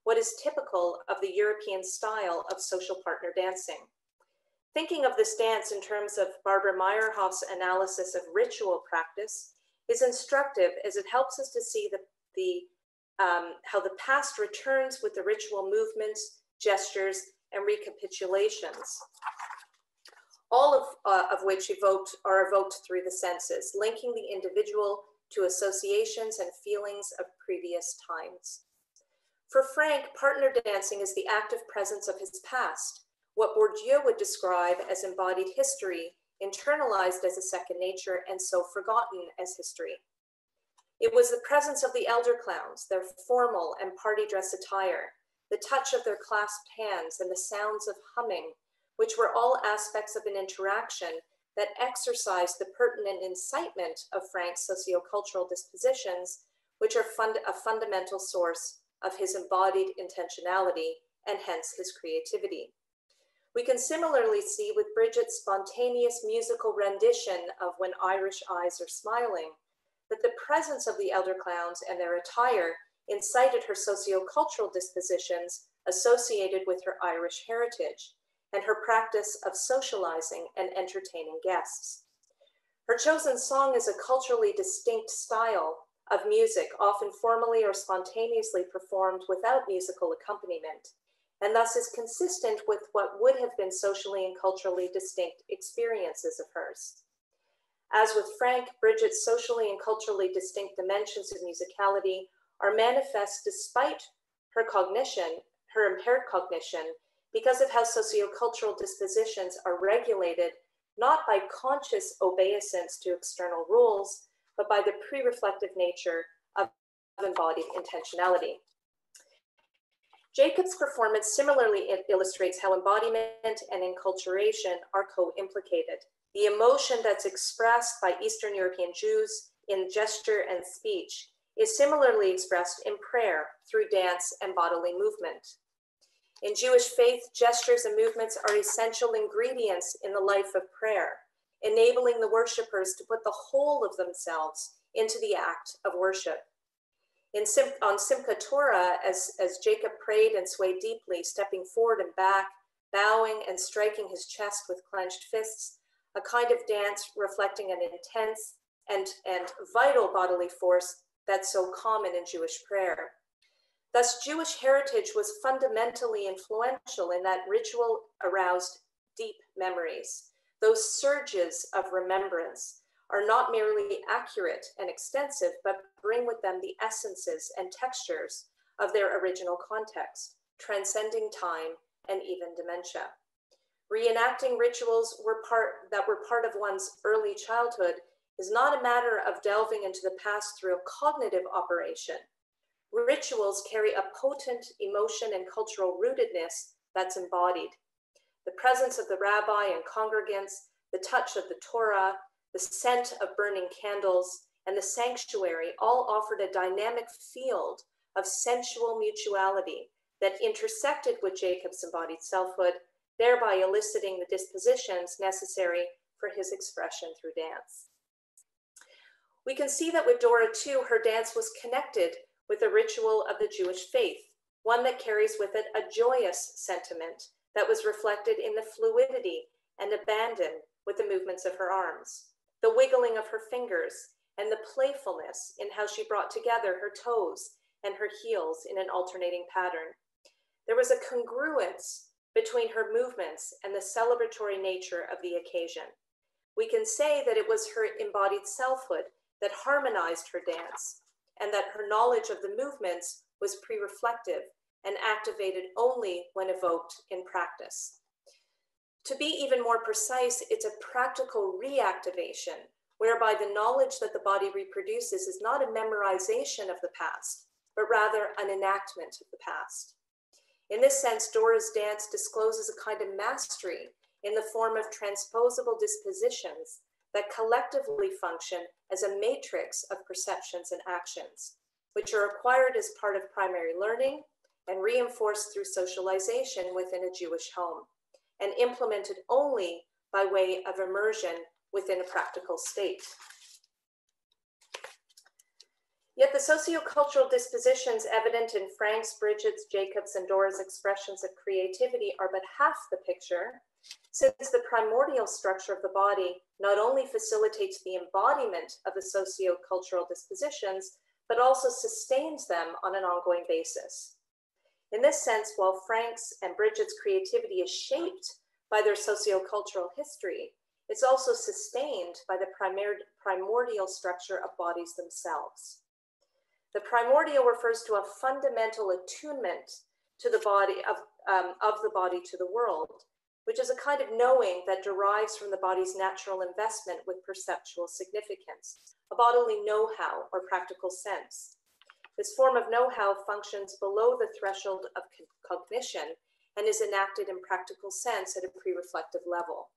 what is typical of the European style of social partner dancing. Thinking of this dance in terms of Barbara Meyerhoff's analysis of ritual practice is instructive, as it helps us to see how the past returns with the ritual movements, gestures, and recapitulations, all of which are evoked through the senses, linking the individual to associations and feelings of previous times. For Frank, partner dancing is the active presence of his past, what Bourdieu would describe as embodied history, internalized as a second nature and so forgotten as history. It was the presence of the elder clowns, their formal and party dress attire, the touch of their clasped hands, and the sounds of humming, which were all aspects of an interaction that exercised the pertinent incitement of Frank's sociocultural dispositions, which are a fundamental source of his embodied intentionality and hence his creativity. We can similarly see with Bridget's spontaneous musical rendition of When Irish Eyes Are Smiling, that the presence of the elder clowns and their attire incited her sociocultural dispositions associated with her Irish heritage and her practice of socializing and entertaining guests. Her chosen song is a culturally distinct style, of music, often formally or spontaneously performed without musical accompaniment, and thus is consistent with what would have been socially and culturally distinct experiences of hers. As with Frank, Bridget's socially and culturally distinct dimensions of musicality are manifest despite her impaired cognition, because of how sociocultural dispositions are regulated not by conscious obeisance to external rules, but by the pre-reflective nature of embodied intentionality. Jacob's performance similarly illustrates how embodiment and enculturation are co-implicated. The emotion that's expressed by Eastern European Jews in gesture and speech is similarly expressed in prayer through dance and bodily movement. In Jewish faith, gestures and movements are essential ingredients in the life of prayer, enabling the worshipers to put the whole of themselves into the act of worship. On Simchat Torah, as Jacob prayed and swayed deeply, stepping forward and back, bowing and striking his chest with clenched fists, a kind of dance reflecting an intense and vital bodily force that's so common in Jewish prayer. Thus, Jewish heritage was fundamentally influential in that ritual aroused deep memories. Those surges of remembrance are not merely accurate and extensive, but bring with them the essences and textures of their original context, transcending time and even dementia. Reenacting rituals that were part of one's early childhood is not a matter of delving into the past through a cognitive operation. Rituals carry a potent emotion and cultural rootedness that's embodied. The presence of the rabbi and congregants, the touch of the Torah, the scent of burning candles, and the sanctuary all offered a dynamic field of sensual mutuality that intersected with Jacob's embodied selfhood, thereby eliciting the dispositions necessary for his expression through dance. We can see that with Dora too, her dance was connected with a ritual of the Jewish faith, one that carries with it a joyous sentiment that was reflected in the fluidity and abandon with the movements of her arms, the wiggling of her fingers, and the playfulness in how she brought together her toes and her heels in an alternating pattern. There was a congruence between her movements and the celebratory nature of the occasion. We can say that it was her embodied selfhood that harmonized her dance, and that her knowledge of the movements was pre-reflective and activated only when evoked in practice. To be even more precise, it's a practical reactivation, whereby the knowledge that the body reproduces is not a memorization of the past, but rather an enactment of the past. In this sense, Dora's dance discloses a kind of mastery in the form of transposable dispositions that collectively function as a matrix of perceptions and actions, which are acquired as part of primary learning and reinforced through socialization within a Jewish home, and implemented only by way of immersion within a practical state. Yet the sociocultural dispositions evident in Frank's, Bridget's, Jacob's, and Dora's expressions of creativity are but half the picture, since the primordial structure of the body not only facilitates the embodiment of the sociocultural dispositions, but also sustains them on an ongoing basis. In this sense, while Frank's and Bridget's creativity is shaped by their sociocultural history, it's also sustained by the primordial structure of bodies themselves. The primordial refers to a fundamental attunement to the body of the body to the world, which is a kind of knowing that derives from the body's natural investment with perceptual significance, a bodily know-how or practical sense. This form of know-how functions below the threshold of cognition and is enacted in practical sense at a pre-reflective level.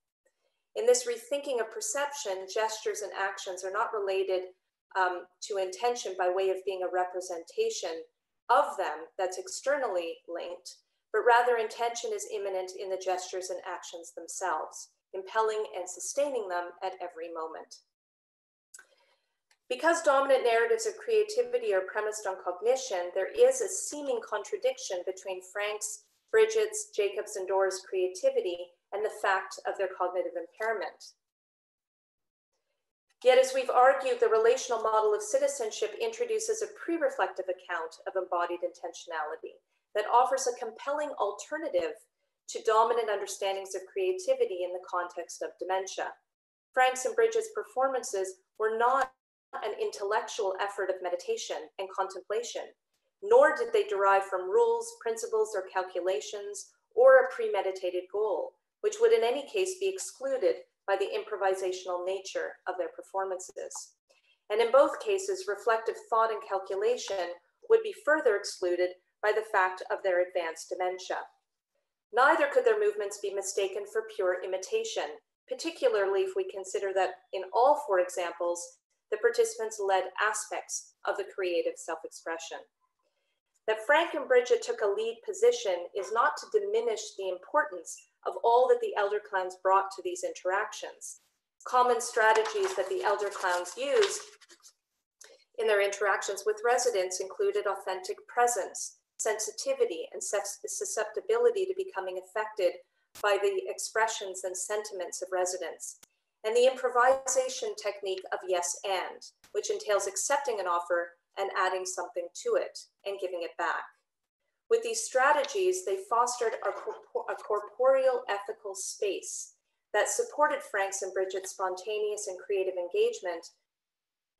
In this rethinking of perception, gestures and actions are not related to intention by way of being a representation of them that's externally linked, but rather intention is immanent in the gestures and actions themselves, impelling and sustaining them at every moment. Because dominant narratives of creativity are premised on cognition, there is a seeming contradiction between Frank's, Bridget's, Jacob's, and Dora's creativity and the fact of their cognitive impairment. Yet, as we've argued, the relational model of citizenship introduces a pre-reflective account of embodied intentionality that offers a compelling alternative to dominant understandings of creativity in the context of dementia. Frank's and Bridget's performances were not an intellectual effort of meditation and contemplation, nor did they derive from rules, principles, or calculations, or a premeditated goal, which would in any case be excluded by the improvisational nature of their performances. And in both cases, reflective thought and calculation would be further excluded by the fact of their advanced dementia. Neither could their movements be mistaken for pure imitation, particularly if we consider that in all four examples, the participants led aspects of the creative self-expression. That Frank and Bridget took a lead position is not to diminish the importance of all that the elder clowns brought to these interactions. Common strategies that the elder clowns used in their interactions with residents included authentic presence, sensitivity, and susceptibility to becoming affected by the expressions and sentiments of residents, and the improvisation technique of yes and, which entails accepting an offer and adding something to it and giving it back. With these strategies, they fostered a corporeal ethical space that supported Frank's and Bridget's spontaneous and creative engagement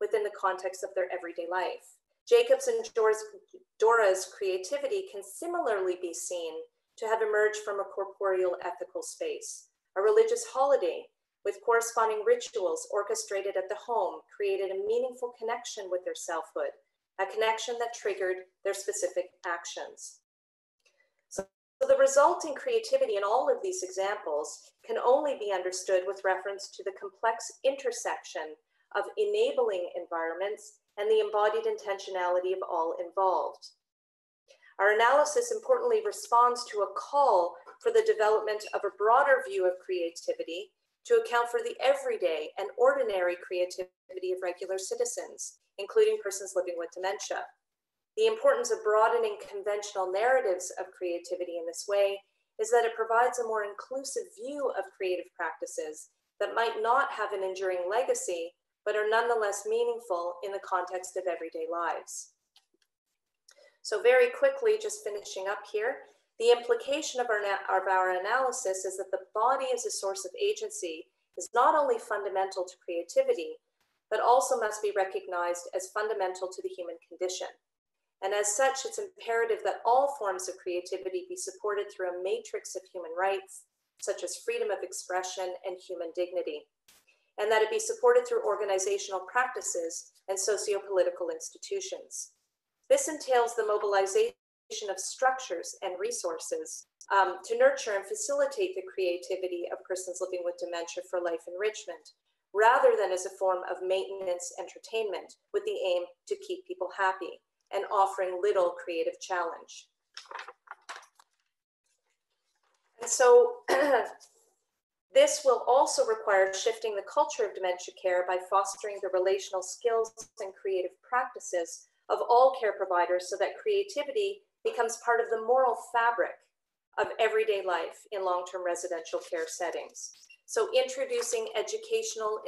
within the context of their everyday life. Jacob's and Dora's creativity can similarly be seen to have emerged from a corporeal ethical space, a religious holiday with corresponding rituals orchestrated at the home created a meaningful connection with their selfhood, a connection that triggered their specific actions. So the resulting creativity in all of these examples can only be understood with reference to the complex intersection of enabling environments and the embodied intentionality of all involved. Our analysis importantly responds to a call for the development of a broader view of creativity to account for the everyday and ordinary creativity of regular citizens, including persons living with dementia. The importance of broadening conventional narratives of creativity in this way is that it provides a more inclusive view of creative practices that might not have an enduring legacy, but are nonetheless meaningful in the context of everyday lives. So very quickly, just finishing up here, the implication of our analysis is that the body as a source of agency is not only fundamental to creativity, but also must be recognized as fundamental to the human condition. And as such, it's imperative that all forms of creativity be supported through a matrix of human rights, such as freedom of expression and human dignity, and that it be supported through organizational practices and socio-political institutions. This entails the mobilization of structures and resources to nurture and facilitate the creativity of persons living with dementia for life enrichment, rather than as a form of maintenance entertainment with the aim to keep people happy and offering little creative challenge. And so this will also require shifting the culture of dementia care by fostering the relational skills and creative practices of all care providers so that creativity becomes part of the moral fabric of everyday life in long-term residential care settings. So introducing educational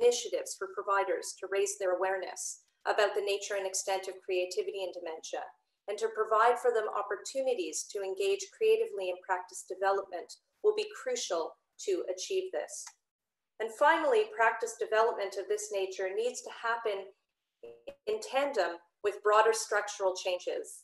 initiatives for providers to raise their awareness about the nature and extent of creativity in dementia, and to provide for them opportunities to engage creatively in practice development will be crucial to achieve this. And finally, practice development of this nature needs to happen in tandem with broader structural changes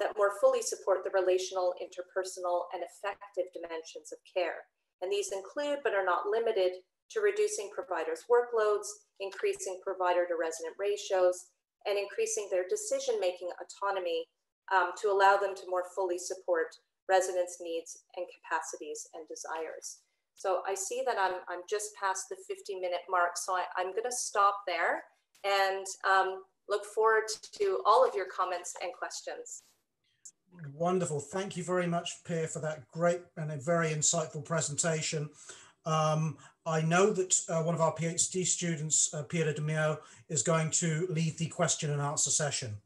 that more fully support the relational, interpersonal, and affective dimensions of care. And these include, but are not limited to, reducing providers' workloads, increasing provider-to-resident ratios, and increasing their decision-making autonomy to allow them to more fully support residents' needs and capacities and desires. So I see that I'm just past the 50-minute mark, so I'm going to stop there and look forward to all of your comments and questions. Wonderful. Thank you very much, Pia, for that great and a very insightful presentation. I know that one of our PhD students, Peter DeMaio, is going to lead the question and answer session.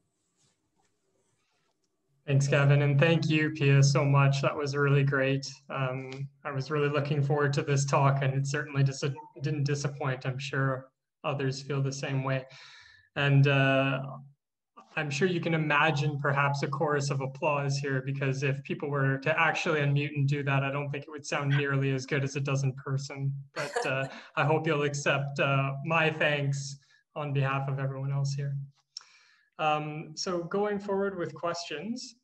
Thanks, Gavin, and thank you, Pia, so much. That was really great. I was really looking forward to this talk, and it certainly didn't disappoint, I'm sure. others feel the same way. And I'm sure you can imagine perhaps a chorus of applause here, because if people were to actually unmute and do that, I don't think it would sound nearly as good as it does in person. But I hope you'll accept my thanks on behalf of everyone else here. So going forward with questions,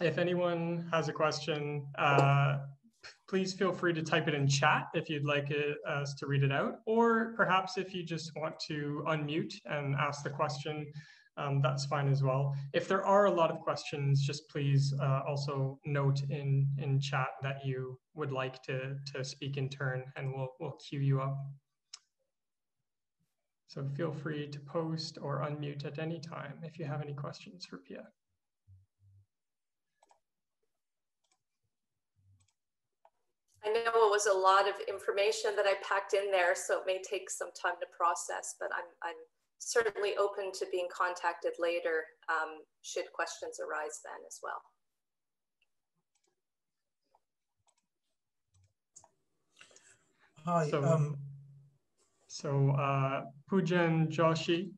if anyone has a question, please feel free to type it in chat if you'd like us to read it out, or perhaps if you just want to unmute and ask the question, that's fine as well. If there are a lot of questions, just please also note in chat that you would like to speak in turn, and we'll queue you up. So feel free to post or unmute at any time if you have any questions for Pia. I know it was a lot of information that I packed in there, so it may take some time to process, but I'm certainly open to being contacted later should questions arise then as well. Hi. So Poojan Joshi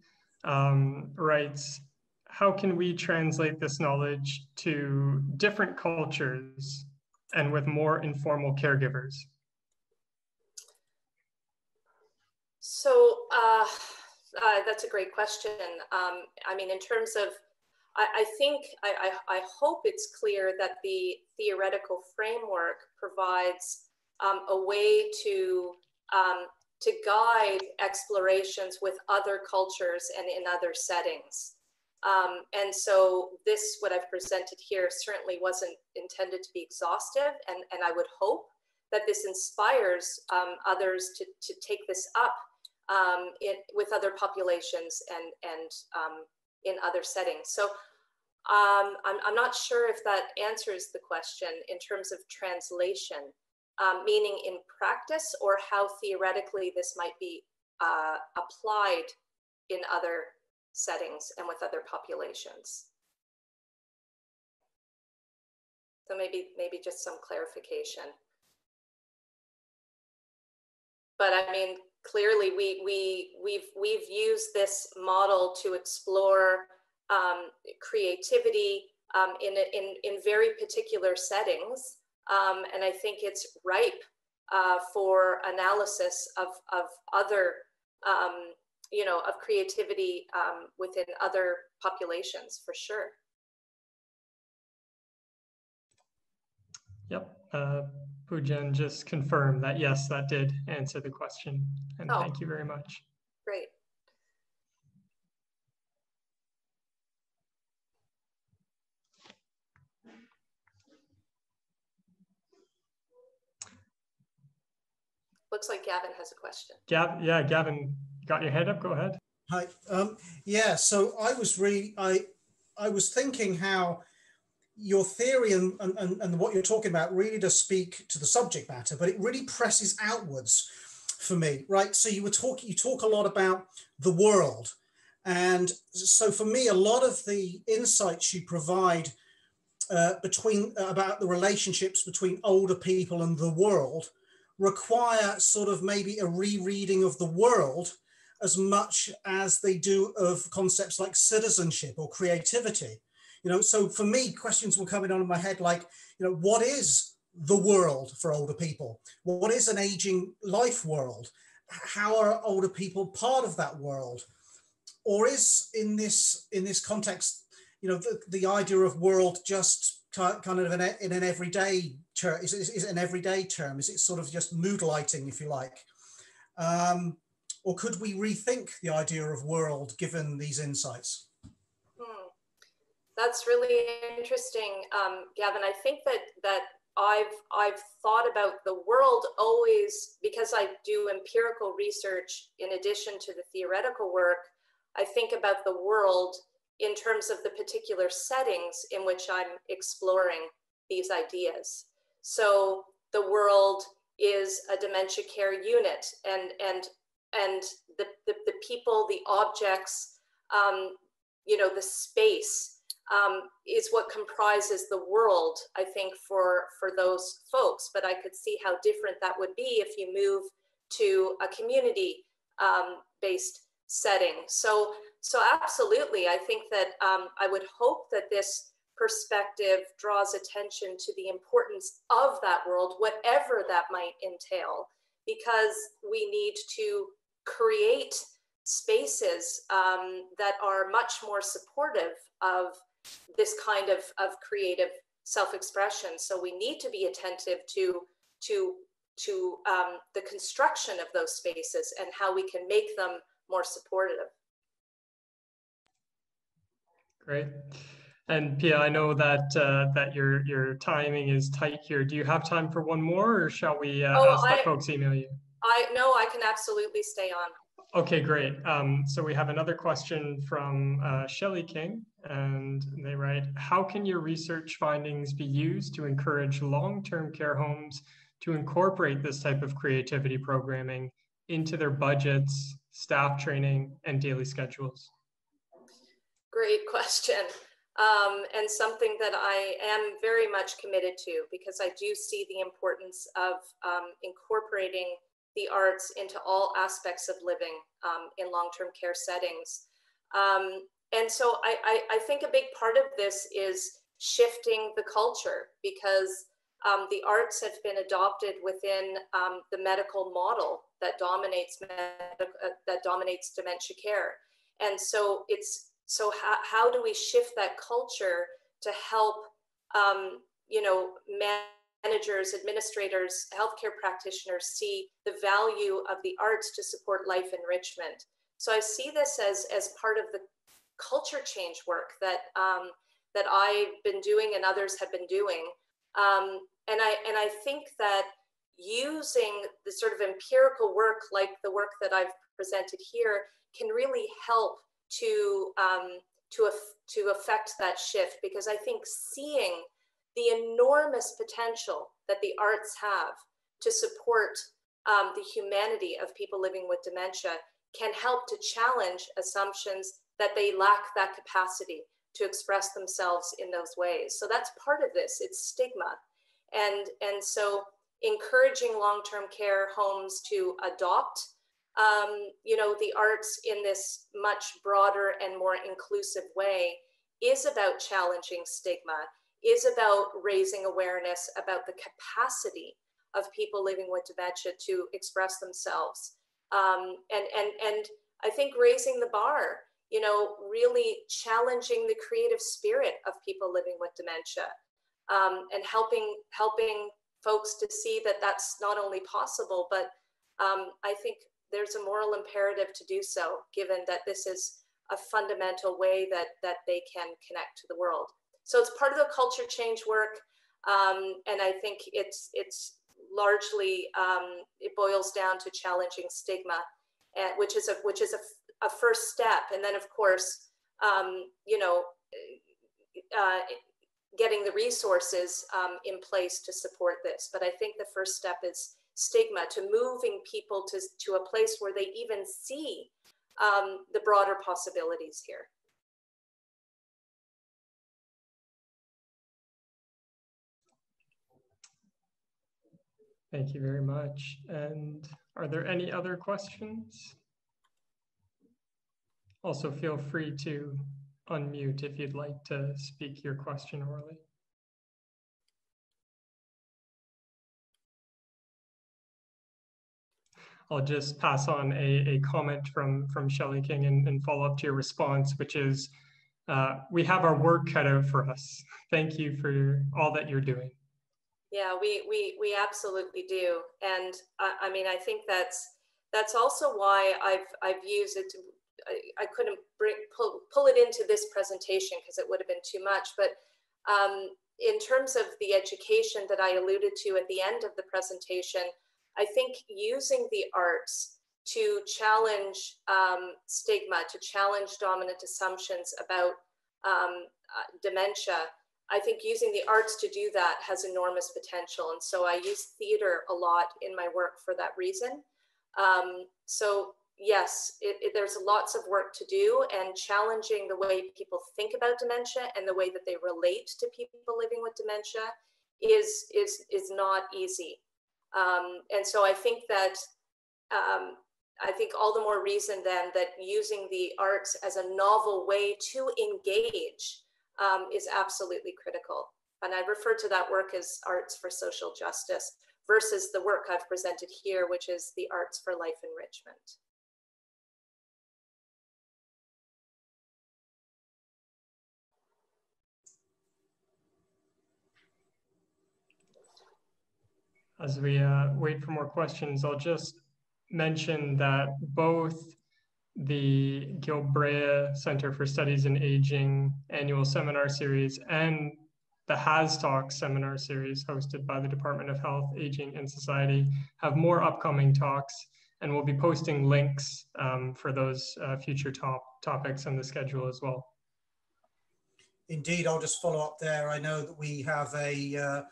writes, how can we translate this knowledge to different cultures and with more informal caregivers? So that's a great question. I mean, in terms of, I hope it's clear that the theoretical framework provides a way to guide explorations with other cultures and in other settings. And so this, what I've presented here, certainly wasn't intended to be exhaustive, and I would hope that this inspires others to take this up with other populations and in other settings. So I'm not sure if that answers the question in terms of translation, meaning in practice, or how theoretically this might be applied in other settings and with other populations. So maybe just some clarification. But I mean, clearly we've used this model to explore creativity in very particular settings, and I think it's ripe for analysis of other of creativity within other populations, for sure. Yep, Poojan just confirmed that, yes, that did answer the question. And oh, thank you very much. Great. Looks like Gavin has a question. Gavin. Got your head up, go ahead. Hi. Yeah, so I was really, I was thinking how your theory and what you're talking about really does speak to the subject matter, but it really presses outwards for me, right? So you talk a lot about the world. And so for me, a lot of the insights you provide about the relationships between older people and the world require sort of maybe a rereading of the world as much as they do of concepts like citizenship or creativity. You know, so for me, questions were coming on in my head like, you know, what is the world for older people? What is an aging life world? How are older people part of that world? Or is in this context, you know, the idea of world just kind of in an everyday term? Is it an everyday term? Is it sort of just mood lighting, if you like? Or could we rethink the idea of world given these insights? That's really interesting, Gavin. I think that I've thought about the world always, because I do empirical research in addition to the theoretical work. I think about the world in terms of the particular settings in which I'm exploring these ideas. So the world is a dementia care unit, and the people, the objects, the space is what comprises the world, I think, for those folks. But I could see how different that would be if you move to a community based setting. So absolutely, I think that I would hope that this perspective draws attention to the importance of that world, whatever that might entail, because we need to create spaces that are much more supportive of this kind of creative self-expression. So we need to be attentive to the construction of those spaces and how we can make them more supportive. Great. And Pia, I know that that your timing is tight here. Do you have time for one more, or shall we ask that folks email you? No, I can absolutely stay on. Okay, great. So we have another question from Shelley King, and they write, how can your research findings be used to encourage long-term care homes to incorporate this type of creativity programming into their budgets, staff training, and daily schedules? Great question. And something that I am very much committed to, because I do see the importance of incorporating the arts into all aspects of living in long-term care settings. And so I think a big part of this is shifting the culture, because the arts have been adopted within the medical model that dominates dementia care. And so how do we shift that culture to help you know, managers, administrators, healthcare practitioners see the value of the arts to support life enrichment? So I see this as part of the culture change work that that I've been doing and others have been doing, and I think that using the sort of empirical work like the work that I've presented here can really help to affect that shift, because I think seeing the enormous potential that the arts have to support the humanity of people living with dementia can help to challenge assumptions that they lack that capacity to express themselves in those ways. So that's part of this, it's stigma. And so encouraging long-term care homes to adopt you know, the arts in this much broader and more inclusive way is about challenging stigma, is about raising awareness about the capacity of people living with dementia to express themselves. And I think raising the bar, you know, really challenging the creative spirit of people living with dementia, and helping folks to see that that's not only possible, but I think there's a moral imperative to do so, given that this is a fundamental way that they can connect to the world. So it's part of the culture change work, and I think it's largely it boils down to challenging stigma, which is a first step, and then of course you know, getting the resources in place to support this. But I think the first step is stigma, to moving people to a place where they even see the broader possibilities here. Thank you very much. And are there any other questions? Also, feel free to unmute if you'd like to speak your question orally. I'll just pass on a comment from Shelley King and follow up to your response, which is, we have our work cut out for us. Thank you for all that you're doing. Yeah, we absolutely do. And I mean, I think that's also why I've used it to, I couldn't pull it into this presentation because it would have been too much. But in terms of the education that I alluded to at the end of the presentation, I think using the arts to challenge stigma, to challenge dominant assumptions about dementia, I think using the arts to do that has enormous potential. And so I use theater a lot in my work for that reason. So yes, there's lots of work to do, and challenging the way people think about dementia and the way that they relate to people living with dementia is not easy. And so I think that I think all the more reason then that using the arts as a novel way to engage is absolutely critical. And I refer to that work as arts for social justice versus the work I've presented here, which is the arts for life enrichment. As we wait for more questions, I'll just mention that both the Gilbrea Center for Studies in Aging Annual Seminar Series and the Has Talk Seminar Series hosted by the Department of Health, Aging and Society have more upcoming talks, and we'll be posting links for those future topics on the schedule as well. Indeed, I'll just follow up there. I know that we have a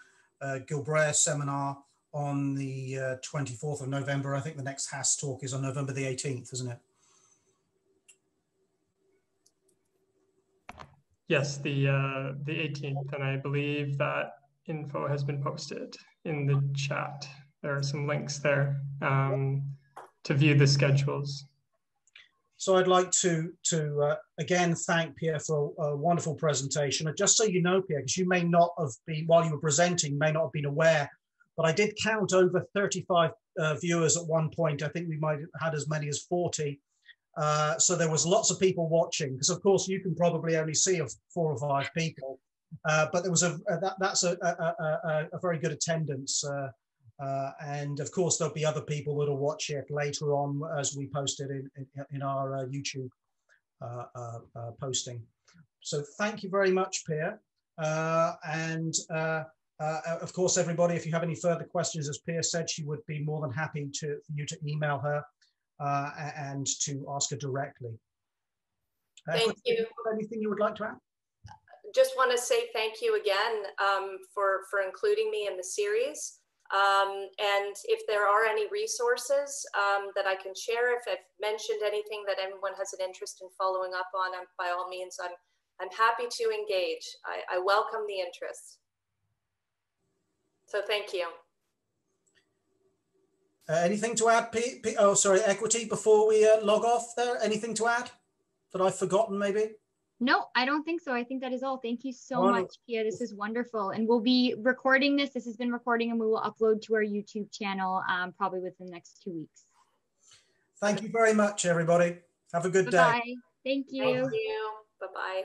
Gilbrea seminar on the 24th of November. I think the next Has Talk is on November the 18th, isn't it? Yes, the 18th, and I believe that info has been posted in the chat. There are some links there to view the schedules. So I'd like to again thank Pia for a wonderful presentation. And just so you know, Pia, because you may not have been, while you were presenting, may not have been aware, but I did count over 35 viewers at one point. I think we might have had as many as 40. So there was lots of people watching, because of course you can probably only see 4 or 5 people, but there was that's a very good attendance, and of course there'll be other people that'll watch it later on as we post it in our YouTube posting. So thank you very much, Pia, and of course everybody, if you have any further questions, as Pia said, she would be more than happy for you to email her. And to ask her directly. Thank you. Anything you would like to add? Just want to say thank you again for including me in the series. And if there are any resources that I can share, if I've mentioned anything that anyone has an interest in following up on, by all means, I'm happy to engage. I welcome the interest. So thank you. Anything to add, Equity, before we log off there? Anything to add that I've forgotten maybe? No, I don't think so. I think that is all. Thank you so much, Pia. This is wonderful. And we'll be recording this. This has been recording, and we will upload to our YouTube channel probably within the next 2 weeks. Thank you very much, everybody. Have a good day. Thank you. Thank you. Bye-bye.